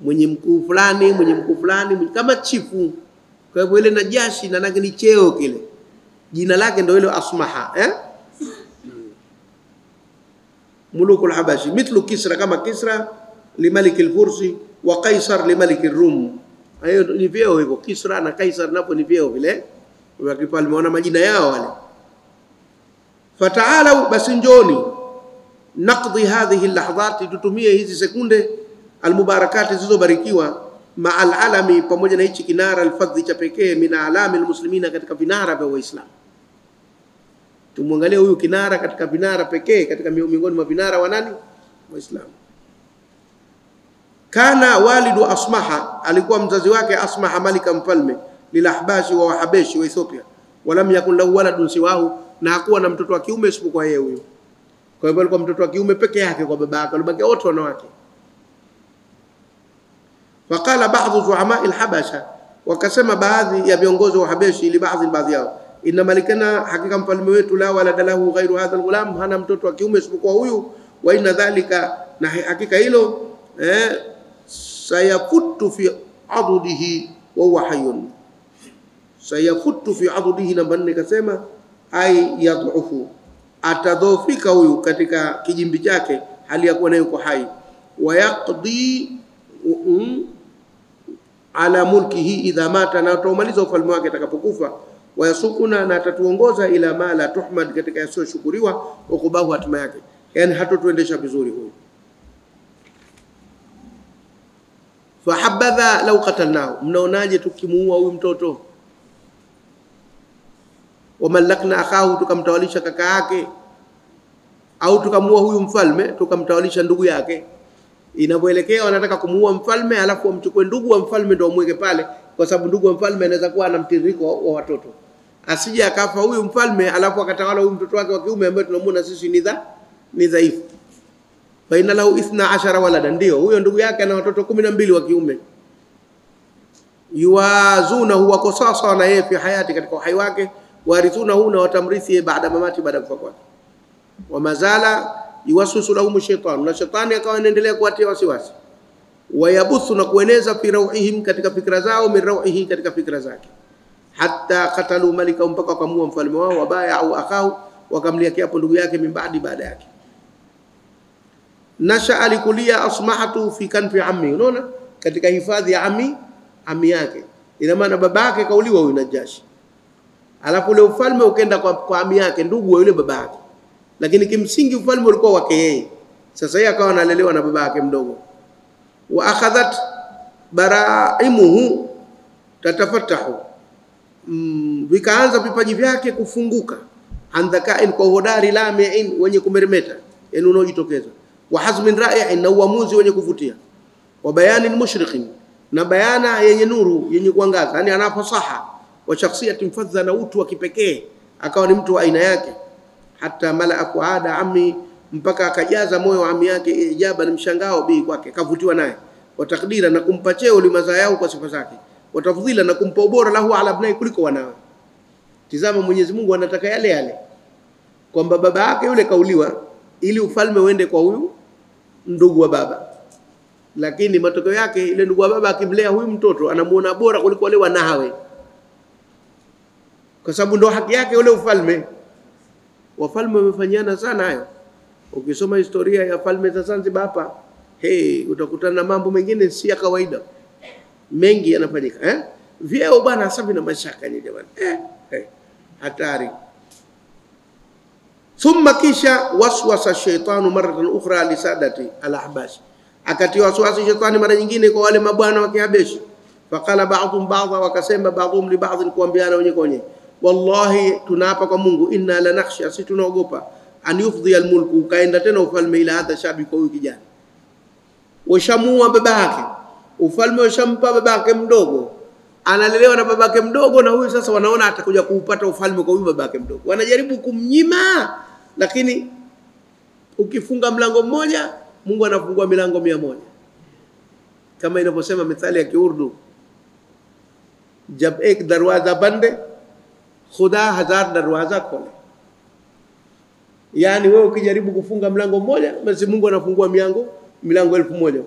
mwenye mkuu fulani, mwenye mkuu fulani, kama chifu. Kwa hivyo ile Najashi na nake ni cheo kile, jina lake ndio ile Asmaha, eh? Mulukul Habashi, mithlu Kisra, kama Kisra limalikil Fursi, wa Kaisar limalikil Rum. Hayo ni vyeo hivyo, Kisra na Kaisar napo ni vyeo vile, wakipaona majina yao wale. Fataalau, basi njoni, naqdi hadhihi lahdhati, tutumie hizi sekunde almubarakati, zilizobarikiwa, ma alalami, pamoja na hichi kinara alfadhi cha pekee, min alami almuslimina, katika vinara vya Waislamu. Tumwangalia huyu kinara katika vinara pekee, katika miongoni mwa vinara wa nani? Waislamu. Kana walidu Asmaha, alikuwa mzazi wake Asmaha malika, mfalme, lilahbashi wa Wahabeshi wa Ethiopia, walam yakun lahu waladun siwahu, na hakuwa na mtoto wa kiume isipokuwa yeye huyo. Kwa hivyo alikuwa mtoto wa kiume peke yake kwa baba yake, walibaki wote wanawake. Faqala ba'dhu zu'ama al-Habasha, wakasema baadhi ya viongozi wa Habeshi li baadhi baadhi yao, inna malikana, hakika mfalme wetu, la wala dalahu ghairu hadha alghulam, hana mtoto wa kiume isipokuwa huyu. Wa inna dhalika, na hakika hilo, eh, sayafutu fi adudihi wa huwa hayyun, sayafutu fi adudihi, namba nne kasema ai yadhufu, atadhofika huyu katika kijimbi chake hali ya kuwa nayo kwa hai. Wa yaqdi um, ala mulkihi idha mata, na atamaliza ufalme wake atakapokufa. Wayasukuna, na atatuongoza ila mala tuhmad, katika yasiyo shukuriwa, ukubahu, hatima yake. Yani hatotuendesha vizuri huyu. Fahabadha lau qatalnao, mnaonaje tukimuua huyu mtoto? Wamallakna akahu, tukamtawalisha kaka yake, au tukamuua huyu mfalme tukamtawalisha ndugu yake. Inapoelekea wanataka kumuua mfalme, alafu wamchukue ndugu wa mfalme ndio amweke pale, kwa sababu ndugu wa mfalme anaweza kuwa na mtiririko wa watoto, asije akafa huyu mfalme alafu akatawala huyu mtoto wake wa kiume ambaye tunamwona sisi ni dha ni dhaifu. Fa inna lahu ithna ashara walada, ndio huyo ndugu yake ana watoto kumi na mbili wa kiume. Yuwazuna huwa kosasa na yeye fi hayati, katika uhai wake. Warithuna hu, na watamrithi baada mamati, baada kufa kwake. Wa mazala yuwasusu lahum shaytan, na shetani akawa anaendelea kuwatia wasiwasi. Wayabuthu, na kueneza fi rauhihim, katika fikra zao, min rauhihi, katika fikra zake. Hatta qatalu malika, mpaka wakamua mfalme wao, wabaya au akau, wakamlia kiapo ndugu yake, min baadi, baada yake. Nasha alikulia Asmahatu fi kanfi ammi, unaona, katika hifadhi ya ammi ammi yake. Ina maana baba yake kauliwa huyu Najashi, alafu ule ufalme ukenda kwa, kwa ammi yake, ndugu wa yule baba yake. Lakini kimsingi ufalme ulikuwa wake yeye. Sasa yeye akawa analelewa na baba yake mdogo. Wa akhadhat baraimuhu tatafatahu, mm, vikaanza vipaji vyake kufunguka, andhakain, kwa hodari, lamiin, wenye kumeremeta, yani unaojitokeza, wa hazmin rai'in, na uamuzi wenye kuvutia, wa bayanin mushriqin, na bayana yenye nuru, yenye kuangaza, yani ana fasaha, wa shakhsiyatin fadha, na utu wa kipekee, akawa ni mtu wa aina yake, hatta malaa kuada ammi, mpaka akajaza moyo wa ami yake ijaba, ni mshangao bi kwake, kavutiwa naye, wa takdira, na kumpa cheo limazayao kwa sifa zake, wa tafdhila, na kumpa ubora lahu ala abnai, kuliko wanawe. Tizama, Mwenyezi Mungu anataka yale yale, kwamba baba yake yule kauliwa ili ufalme uende kwa huyu ndugu wa baba, lakini matokeo yake ile ndugu wa baba akimlea huyu mtoto anamuona bora kuliko wale wanawe, kwa sababu ndo haki yake ule ufalme. Wafalme wamefanyana sana hayo. Ukisoma historia ya falme za Zanzibar hapa, hey, utakutana na mambo mengine si ya kawaida, mengi yanafanyika, eh? Vyeo bwana sasa vina mashaka ni jamani, eh, eh, hatari. Thumma kisha waswasa shaitanu maratan ukhra li sadati al-ahbash, akati waswasi shaitani mara nyingine kwa wale mabwana wa Kihabeshi. Faqala ba'dhum ba'dha, wakasema ba'dhum li ba'dhin, kuambiana wenyewe wenyewe, wallahi tunaapa kwa Mungu, inna la nakhsha, si tunaogopa, an yufdhi al-mulku, kaenda tena ufalme ila hata shabi, kwa huyu kijana. Washamua babake, ufalme washampa babake mdogo, analelewa na babake mdogo, na huyu sasa wanaona atakuja kuupata ufalme kwa huyu babake mdogo. Wanajaribu kumnyima, lakini ukifunga mlango mmoja, Mungu anafungua milango mia moja. Kama inavyosema methali ya Kiurdu, jab ek darwaza bande, khuda hazar darwaza khole. Yani wewe ukijaribu kufunga mlango mmoja, basi Mungu anafungua milango milango elfu moja.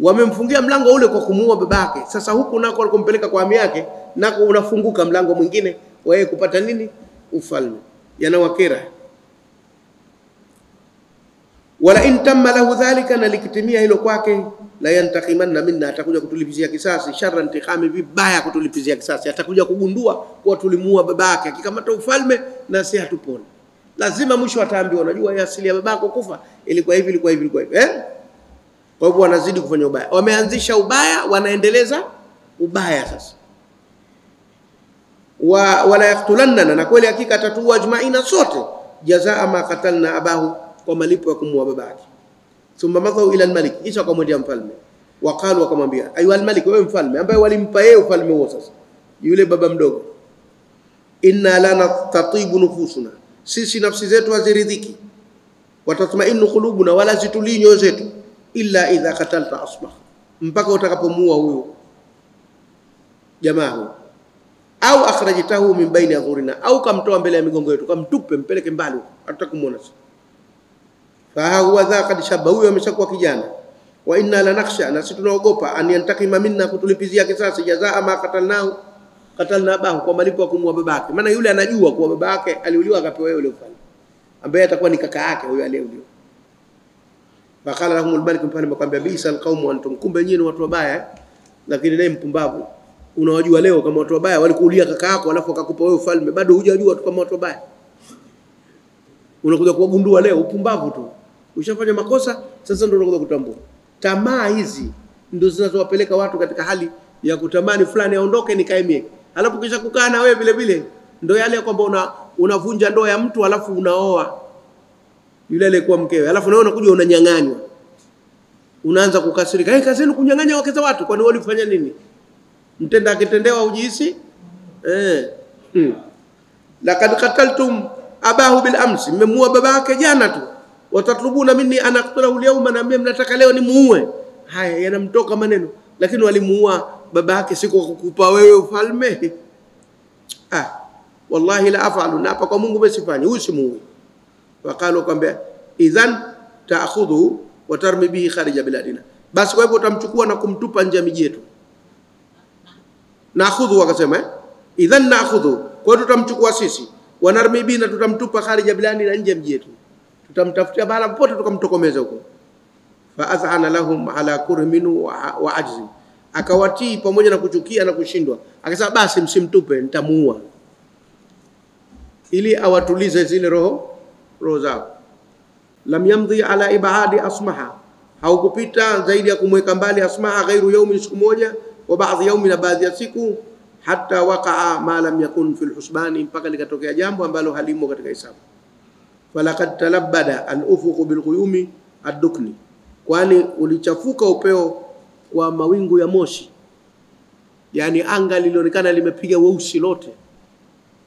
Wamemfungia mlango ule kwa kumuua babake. Sasa huku nako alikompeleka kwa ami yake, nako unafunguka mlango mwingine wa yeye kupata nini? Ufalme. Yanawakera. Wala in tamma lahu dhalika, na likitimia hilo kwake, la yantakimanna minna, atakuja kutulipizia kisasi, sharra intiqami, vibaya kutulipizia kisasi, atakuja kugundua kwa tulimuua babake, akikamata ufalme na si hatupona. Lazima mwisho ataambiwa, unajua asili ya babako kufa ilikuwa hivi ilikuwa hivi ilikuwa hivi, eh? Kwa hivyo wanazidi kufanya ubaya. Wameanzisha ubaya, wanaendeleza ubaya sasa. Wa wala yaqtulanna, na kweli hakika atatuua ajmaina sote, jazaa ma qatalna abahu, kwa malipo ya kumuua babake. Thumma madhu ila al-malik, kisha akamwendea mfalme. Waqalu, wakamwambia, ayu al-malik, wewe mfalme ambaye walimpa yeye ufalme huo sasa, yule baba mdogo, inna la tatibu nufusuna, sisi nafsi zetu haziridhiki, watatmainu qulubuna, wala zitulii nyoyo zetu, illa idha qatalta asbah, mpaka utakapomuua huyo jamaa huyo, au akhrajtahu min baini adhurina, au kamtoa mbele ya migongo yetu, kamtupe mpeleke mbali, atakumuona sasa. Fa huwa dha qad shabba, huyo ameshakuwa kijana. Wa inna la nakhsha, na sisi tunaogopa, an yantakima minna, kutulipizia kisasi, jazaa ma qatalnahu qatalna bahu, kwa malipo ya kumuua babake. Maana yule anajua kwa babake aliuliwa akapewa yule ufalme ambaye atakuwa ni kaka yake huyo aliyeuliwa. Bakala lahumul malik, mpana mkwambia bisa alqaumu antum, kumbe nyinyi watu wabaya, lakini leo mpumbavu, unawajua leo kama watu wabaya, walikuulia kaka yako alafu akakupa wewe ufalme, bado hujajua tu kama watu wabaya. Unakuja kuwagundua leo, upumbavu tu. Ushafanya makosa, sasa ndio unakuja kutambua. Tamaa hizi ndio zinazowapeleka watu katika hali ya kutamani fulani aondoke nikae mimi. Alafu kisha kukaa na wewe vile vile, ndio yale kwamba una unavunja ndoa ya mtu alafu unaoa yule aliyekuwa mkewe, alafu nawe unakuja unanyang'anywa, unaanza kukasirika, hey, kazi yenu kunyang'anya wake za watu, kwani walifanya nini? Mtenda akitendewa hujihisi eh hmm. Laqad qataltum abahu bil amsi, mmemuua babake jana tu, watatlubuna minni an aqtulahu al yawma, naambia mnataka leo ni muue. Haya yanamtoka maneno, lakini walimuua babake siko kukupa wewe ufalme. Ah, wallahi la afalu, na hapa kwa Mungu msifanye, huyu si muue. Waqalu, kwamba idhan taakhudhu wa tarmi bihi kharija biladina, basi kwa hivyo utamchukua na kumtupa nje ya miji yetu. Naakhudhu, wakasema eh? Idhan naakhudhu, kwa hivyo tutamchukua sisi, wa narmi bihi, na tutamtupa kharija biladina, nje ya miji yetu, tutamtafutia bahala popote tukamtokomeza huko. Fa azhana lahum ala kurminu wa, wa ajzi, akawatii pamoja na kuchukia na kushindwa, akasema basi msimtupe, nitamuua, ili awatulize zile roho roho zao. Lam yamdhi ala ibadi asmaha, au kupita zaidi ya kumweka mbali Asmaa ghairu yaumin, siku moja, wa baadhi yaumi, na baadhi ya siku, hatta waqa'a ma lam yakun fil husbani, mpaka likatokea jambo ambalo halimo katika hisabu. Falaqad talabbada al-ufuqu bil quyumi ad-dukni, kwani ulichafuka upeo wa mawingu ya moshi, yani anga lilionekana limepiga weusi lote,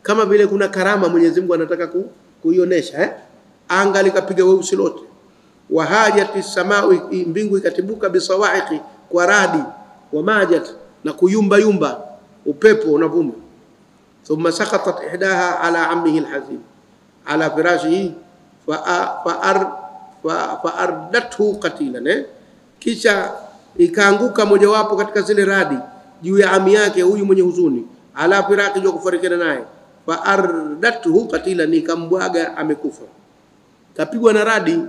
kama vile kuna karama Mwenyezi Mungu anataka ku, kuionesha eh? Anga likapiga weusi lote. Wa hajati samawi, mbingu ikatibuka bisawaiki, kwa radi, wa majat, na kuyumba yumba, upepo unavuma. Thumma saqatat ihdaha ala ammihi alhazim ala firashihi fa faar fa ardathu qatilan eh? Kisha ikaanguka mojawapo katika zile radi juu ya ami yake huyu mwenye huzuni, ala firaki, juu kufarikana naye, fa ardathu qatilan, ikambwaga amekufa, kapigwa na radi.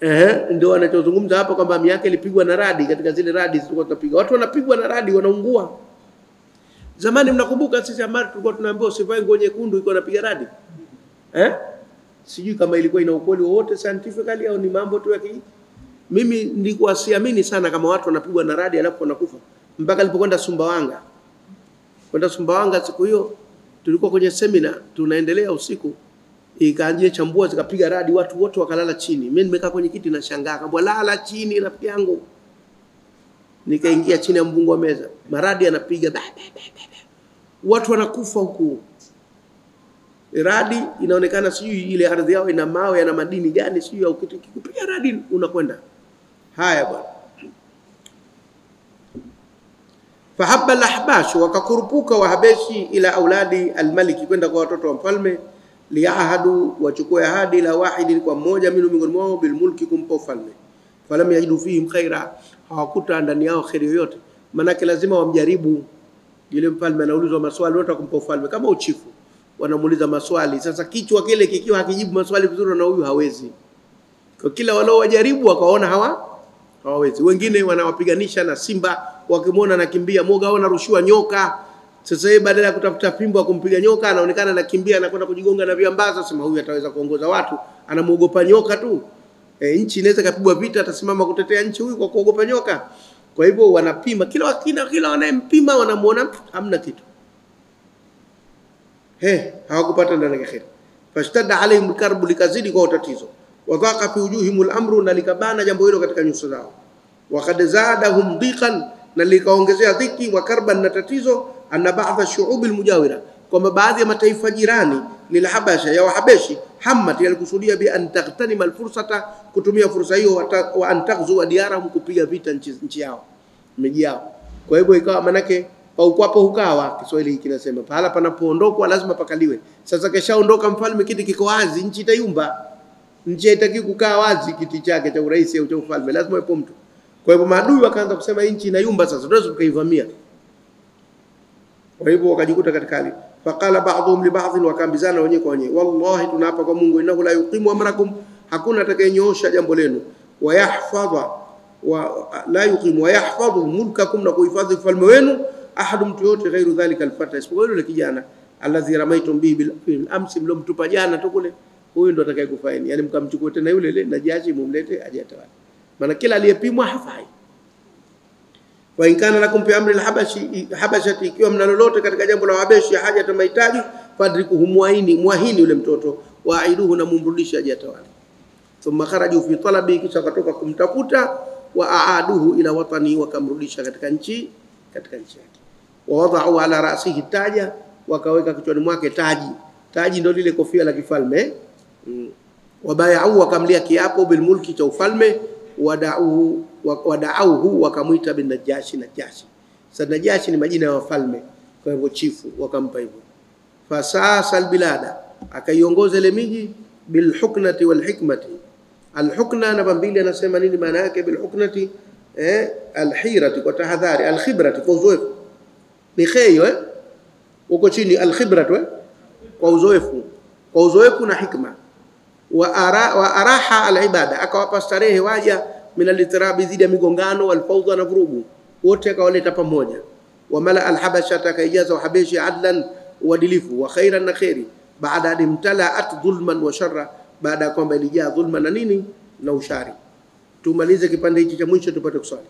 Eh, ndio anachozungumza hapa kwamba ami yake ilipigwa na radi, katika zile radi zilikuwa tunapiga. Watu wanapigwa na radi wanaungua. Zamani mnakumbuka sisi amari tulikuwa tunaambiwa usivae nguo nyekundu iko napiga radi. Eh? Sijui kama ilikuwa ina ukweli wowote scientifically au ni mambo tu ya ki. Mimi nilikuwa siamini sana kama watu wanapigwa na radi alafu wanakufa, mpaka nilipokwenda Sumbawanga. Kwenda Sumbawanga siku hiyo tulikuwa kwenye seminar tunaendelea usiku. Ikaanjia chambua zikapiga radi, watu wote wakalala chini. Mimi nimekaa kwenye kiti na shangaa, kabwa lala chini rafiki yangu. Nikaingia chini ya mbungo wa meza, maradi yanapiga ba, ba, ba, ba. Watu wanakufa huku. Radi inaonekana sijui ile ardhi yao ina mawe yana madini gani sijui, au kitu kikupiga radi unakwenda. Haya bwana. Fahabba al-ahbash, wakakurupuka wahabeshi, ila auladi al-maliki, kwenda kwa watoto wa mfalme, liahadu, wachukue ahadi, la wahidi, kwa mmoja minu miongoni mwao, bilmulki, kumpa ufalme. Falam yajidu fihim khaira, hawakuta ndani yao kheri yoyote. Manake lazima wamjaribu yule mfalme, anaulizwa maswali, wote kumpa ufalme kama uchifu, wanamuuliza maswali. Sasa kichwa kile kikiwa hakijibu maswali vizuri, na huyu hawezi, kwa kila walao wajaribu wakaona hawa hawawezi. Wengine wanawapiganisha na simba, wakimwona anakimbia moga au anarushiwa nyoka. Sasa yeye badala ya kutafuta fimbo ya kumpiga nyoka, anaonekana anakimbia na kwenda kujigonga na viambaza. Sema huyu ataweza kuongoza watu, anamuogopa nyoka tu. E, nchi inaweza kapigwa vita, atasimama kutetea nchi huyu kwa kuogopa nyoka. Kwa hivyo wanapima kila wakina, kila wanayempima wanamuona hamna kitu. He, hawakupata ndani ya kheri. Fashtadda alaihim karbu, likazidi kwa tatizo. Wadhaqa fi wujuhihimul amru, na likabana jambo hilo katika nyuso zao. Wa qad zaadahum dhiqan, na likaongezea dhiki, wa karban, na tatizo. Anna baadha shu'ubi al-mujawira, kwamba baadhi ya mataifa jirani lilhabasha, ya wahabeshi, hammat, yalikusudia bi an taghtanima al-fursata, kutumia fursa hiyo, wa an taghzu diyarahum, kupiga vita nchi yao, miji yao. Kwa hivyo ikawa manake paukwapo hukawa, Kiswahili kinasema pahala panapoondokwa lazima pakaliwe. Sasa keshaondoka mfalme, kiti kiko wazi, nchi itayumba. Nchi haitaki kukaa wazi kiti chake cha urais au cha ufalme, lazima ipo mtu. Kwa hivyo maadui wakaanza kusema nchi inayumba, sasa tunaweza tukaivamia. Kwa hivyo wakajikuta katika hali. Faqala ba'dhum li ba'dhin, wakambizana wenyewe kwa wenyewe, wallahi, tunaapa kwa Mungu, innahu la yuqimu amrakum, hakuna atakayenyoosha jambo lenu, wa yahfadha wa la yuqimu, wa yahfadhu mulkakum, na kuhifadhi falme wenu, ahadu, mtu yote, ghairu dhalika alfata, isipokuwa yule kijana alladhi ramaytum bihi bil amsi, mlomtupa jana tu kule, huyu ndo atakayekufaini. Yani mkamchukua tena yule ile na jaji mumlete aje atawale, maana kila aliyepimwa hafai. Wa inkana lakum fi amri al-habashi habashati, ikiwa mna lolote katika jambo la Habeshi, haja tamahitaji, fadrikuhu, muahini muahini yule mtoto, waaiduhu, na mumrudisha aje atawale. Thumma kharaju fi talabi, kisha katoka kumtafuta, wa aaduhu ila watani, wakamrudisha katika nchi katika nchi yake. Wa wadau ala rasihi taja, wakaweka kichwani mwake taji. Taji ndio lile kofia la kifalme. Mm. Wabayau, wakamlia kiapo, bil mulki, cha ufalme, wadauhu wadauhu wakamwita bin Najashi. Najashi sasa, Najashi ni majina ya wafalme, kwa hivyo chifu wakampa hivyo. Fasasa albilada, akaiongoza ile miji, bil huknati wal hikmati. Al hukna namba mbili, anasema nini maana yake bil huknati? Eh, al hirati, kwa tahadhari, al khibrati, kwa uzoefu. Ni khayo eh uko chini, al khibratu eh kwa uzoefu, kwa uzoefu na hikma. Wa ara wa araha al ibada, akawapa starehe waja mina litirabi, dhidi ya migongano, walfawdha, na vurugu, wote akawaleta pamoja. Wa mala alhabasha, akaijaza Wahabeshi adlan, uadilifu, wa khairan, na kheri, baada ya imtalaat dhulman wa sharra, baada ya kwamba ilijaa dhulma na nini na ushari. Tumalize kipande hichi cha mwisho tupate kusali.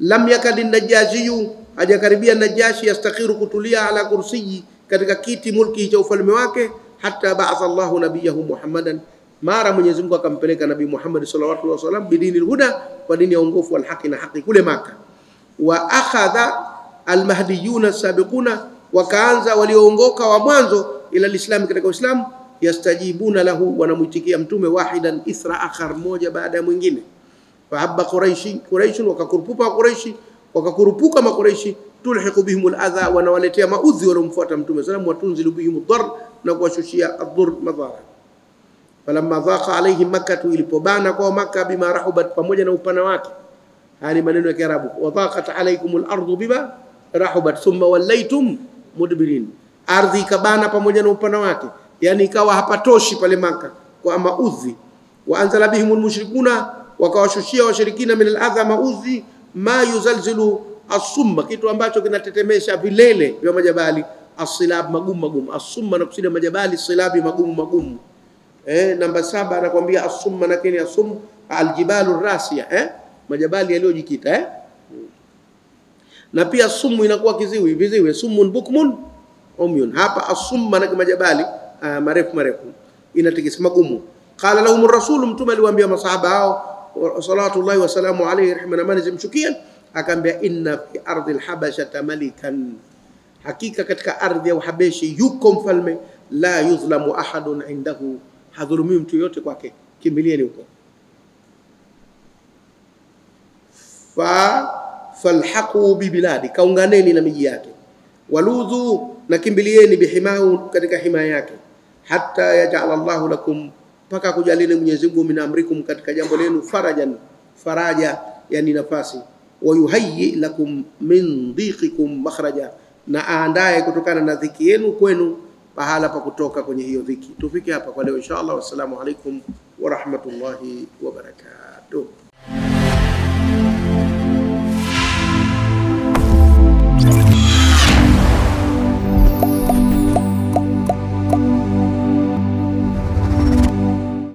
Lam yakadi Najaziyu, hajakaribia Najashi yastakhiru kutulia ala kursiyi, katika kiti mulki cha ufalme wake, hatta ba'atha Allahu nabiyahu Muhammadan, mara Mwenyezi Mungu akampeleka Nabii Muhammad sallallahu alaihi wasallam bidini alhuda, kwa dini ya ongofu wal haki na haki kule Maka. Wa akhadha almahdiyuna sabiquna, wakaanza walioongoka wa mwanzo ila alislamu katika Uislamu, yastajibuna lahu, wanamuitikia mtume wahidan ithra akhar, moja baada ya mwingine. Fahabba Quraishi, Quraishi wakakurupuka Quraishi, wakakurupuka makuraishi, tulhiqu bihimul adha, wanawaletea maudhi walomfuata mtume sallallahu alaihi wasallam, watunzilu bihimul dhar, na kuwashushia adhur madhara. Falamma dhaqa alaihim Makkatu, ilipobana kwa Makka bima rahubat, pamoja na upana wake. Haya ni maneno ya Kiarabu. Wa dhaqat alaikumul ardu bima rahubat thumma wallaytum mudbirin. Ardhi ikabana pamoja na upana wake, yani ikawa hapatoshi pale Makka kwa maudhi. Wa anzala bihimul mushrikuna, wakawashushia washirikina min al-adha, mauzi ma yuzalzilu as-summa, kitu ambacho kinatetemesha vilele vya majabali, as-silab, magumu magumu, as-summa na kusida majabali, silabi magumu magumu. Eh, namba saba anakuambia as-summa na kini as-sum al-jibalu rasia, eh, majabali yaliyojikita, eh, na pia sumu inakuwa kiziwi, viziwi, sumun bukmun umyun. Hapa as-summa na majabali uh, marefu marefu inatikisa magumu. Qala lahum ar-rasul, mtume aliwaambia masahaba hao sallallahu wa salamu alayhi rahmana man zimshukian, akaambia inna fi ardi al-habashata malikan, hakika katika ardhi ya Uhabeshi yuko mfalme, la yuzlamu ahadun indahu, hadhulumi mtu yote kwake, kimbilieni huko. Fa falhaqu bi biladi, kaunganeni na miji yake, waludhu, na kimbilieni bihimau, katika himaya yake, hatta yaj'al Allahu lakum, mpaka kujalini Mwenyezi Mungu minaamrikum, katika jambo lenu, farajan, faraja, yani nafasi, wa yuhayyi lakum min dhiqikum makhraja, na aandaye kutokana na dhiki yenu kwenu pahala pa kutoka kwenye hiyo dhiki. Tufike hapa kwa leo inshallah. Wassalamu alaikum wa rahmatullahi wa barakatuh.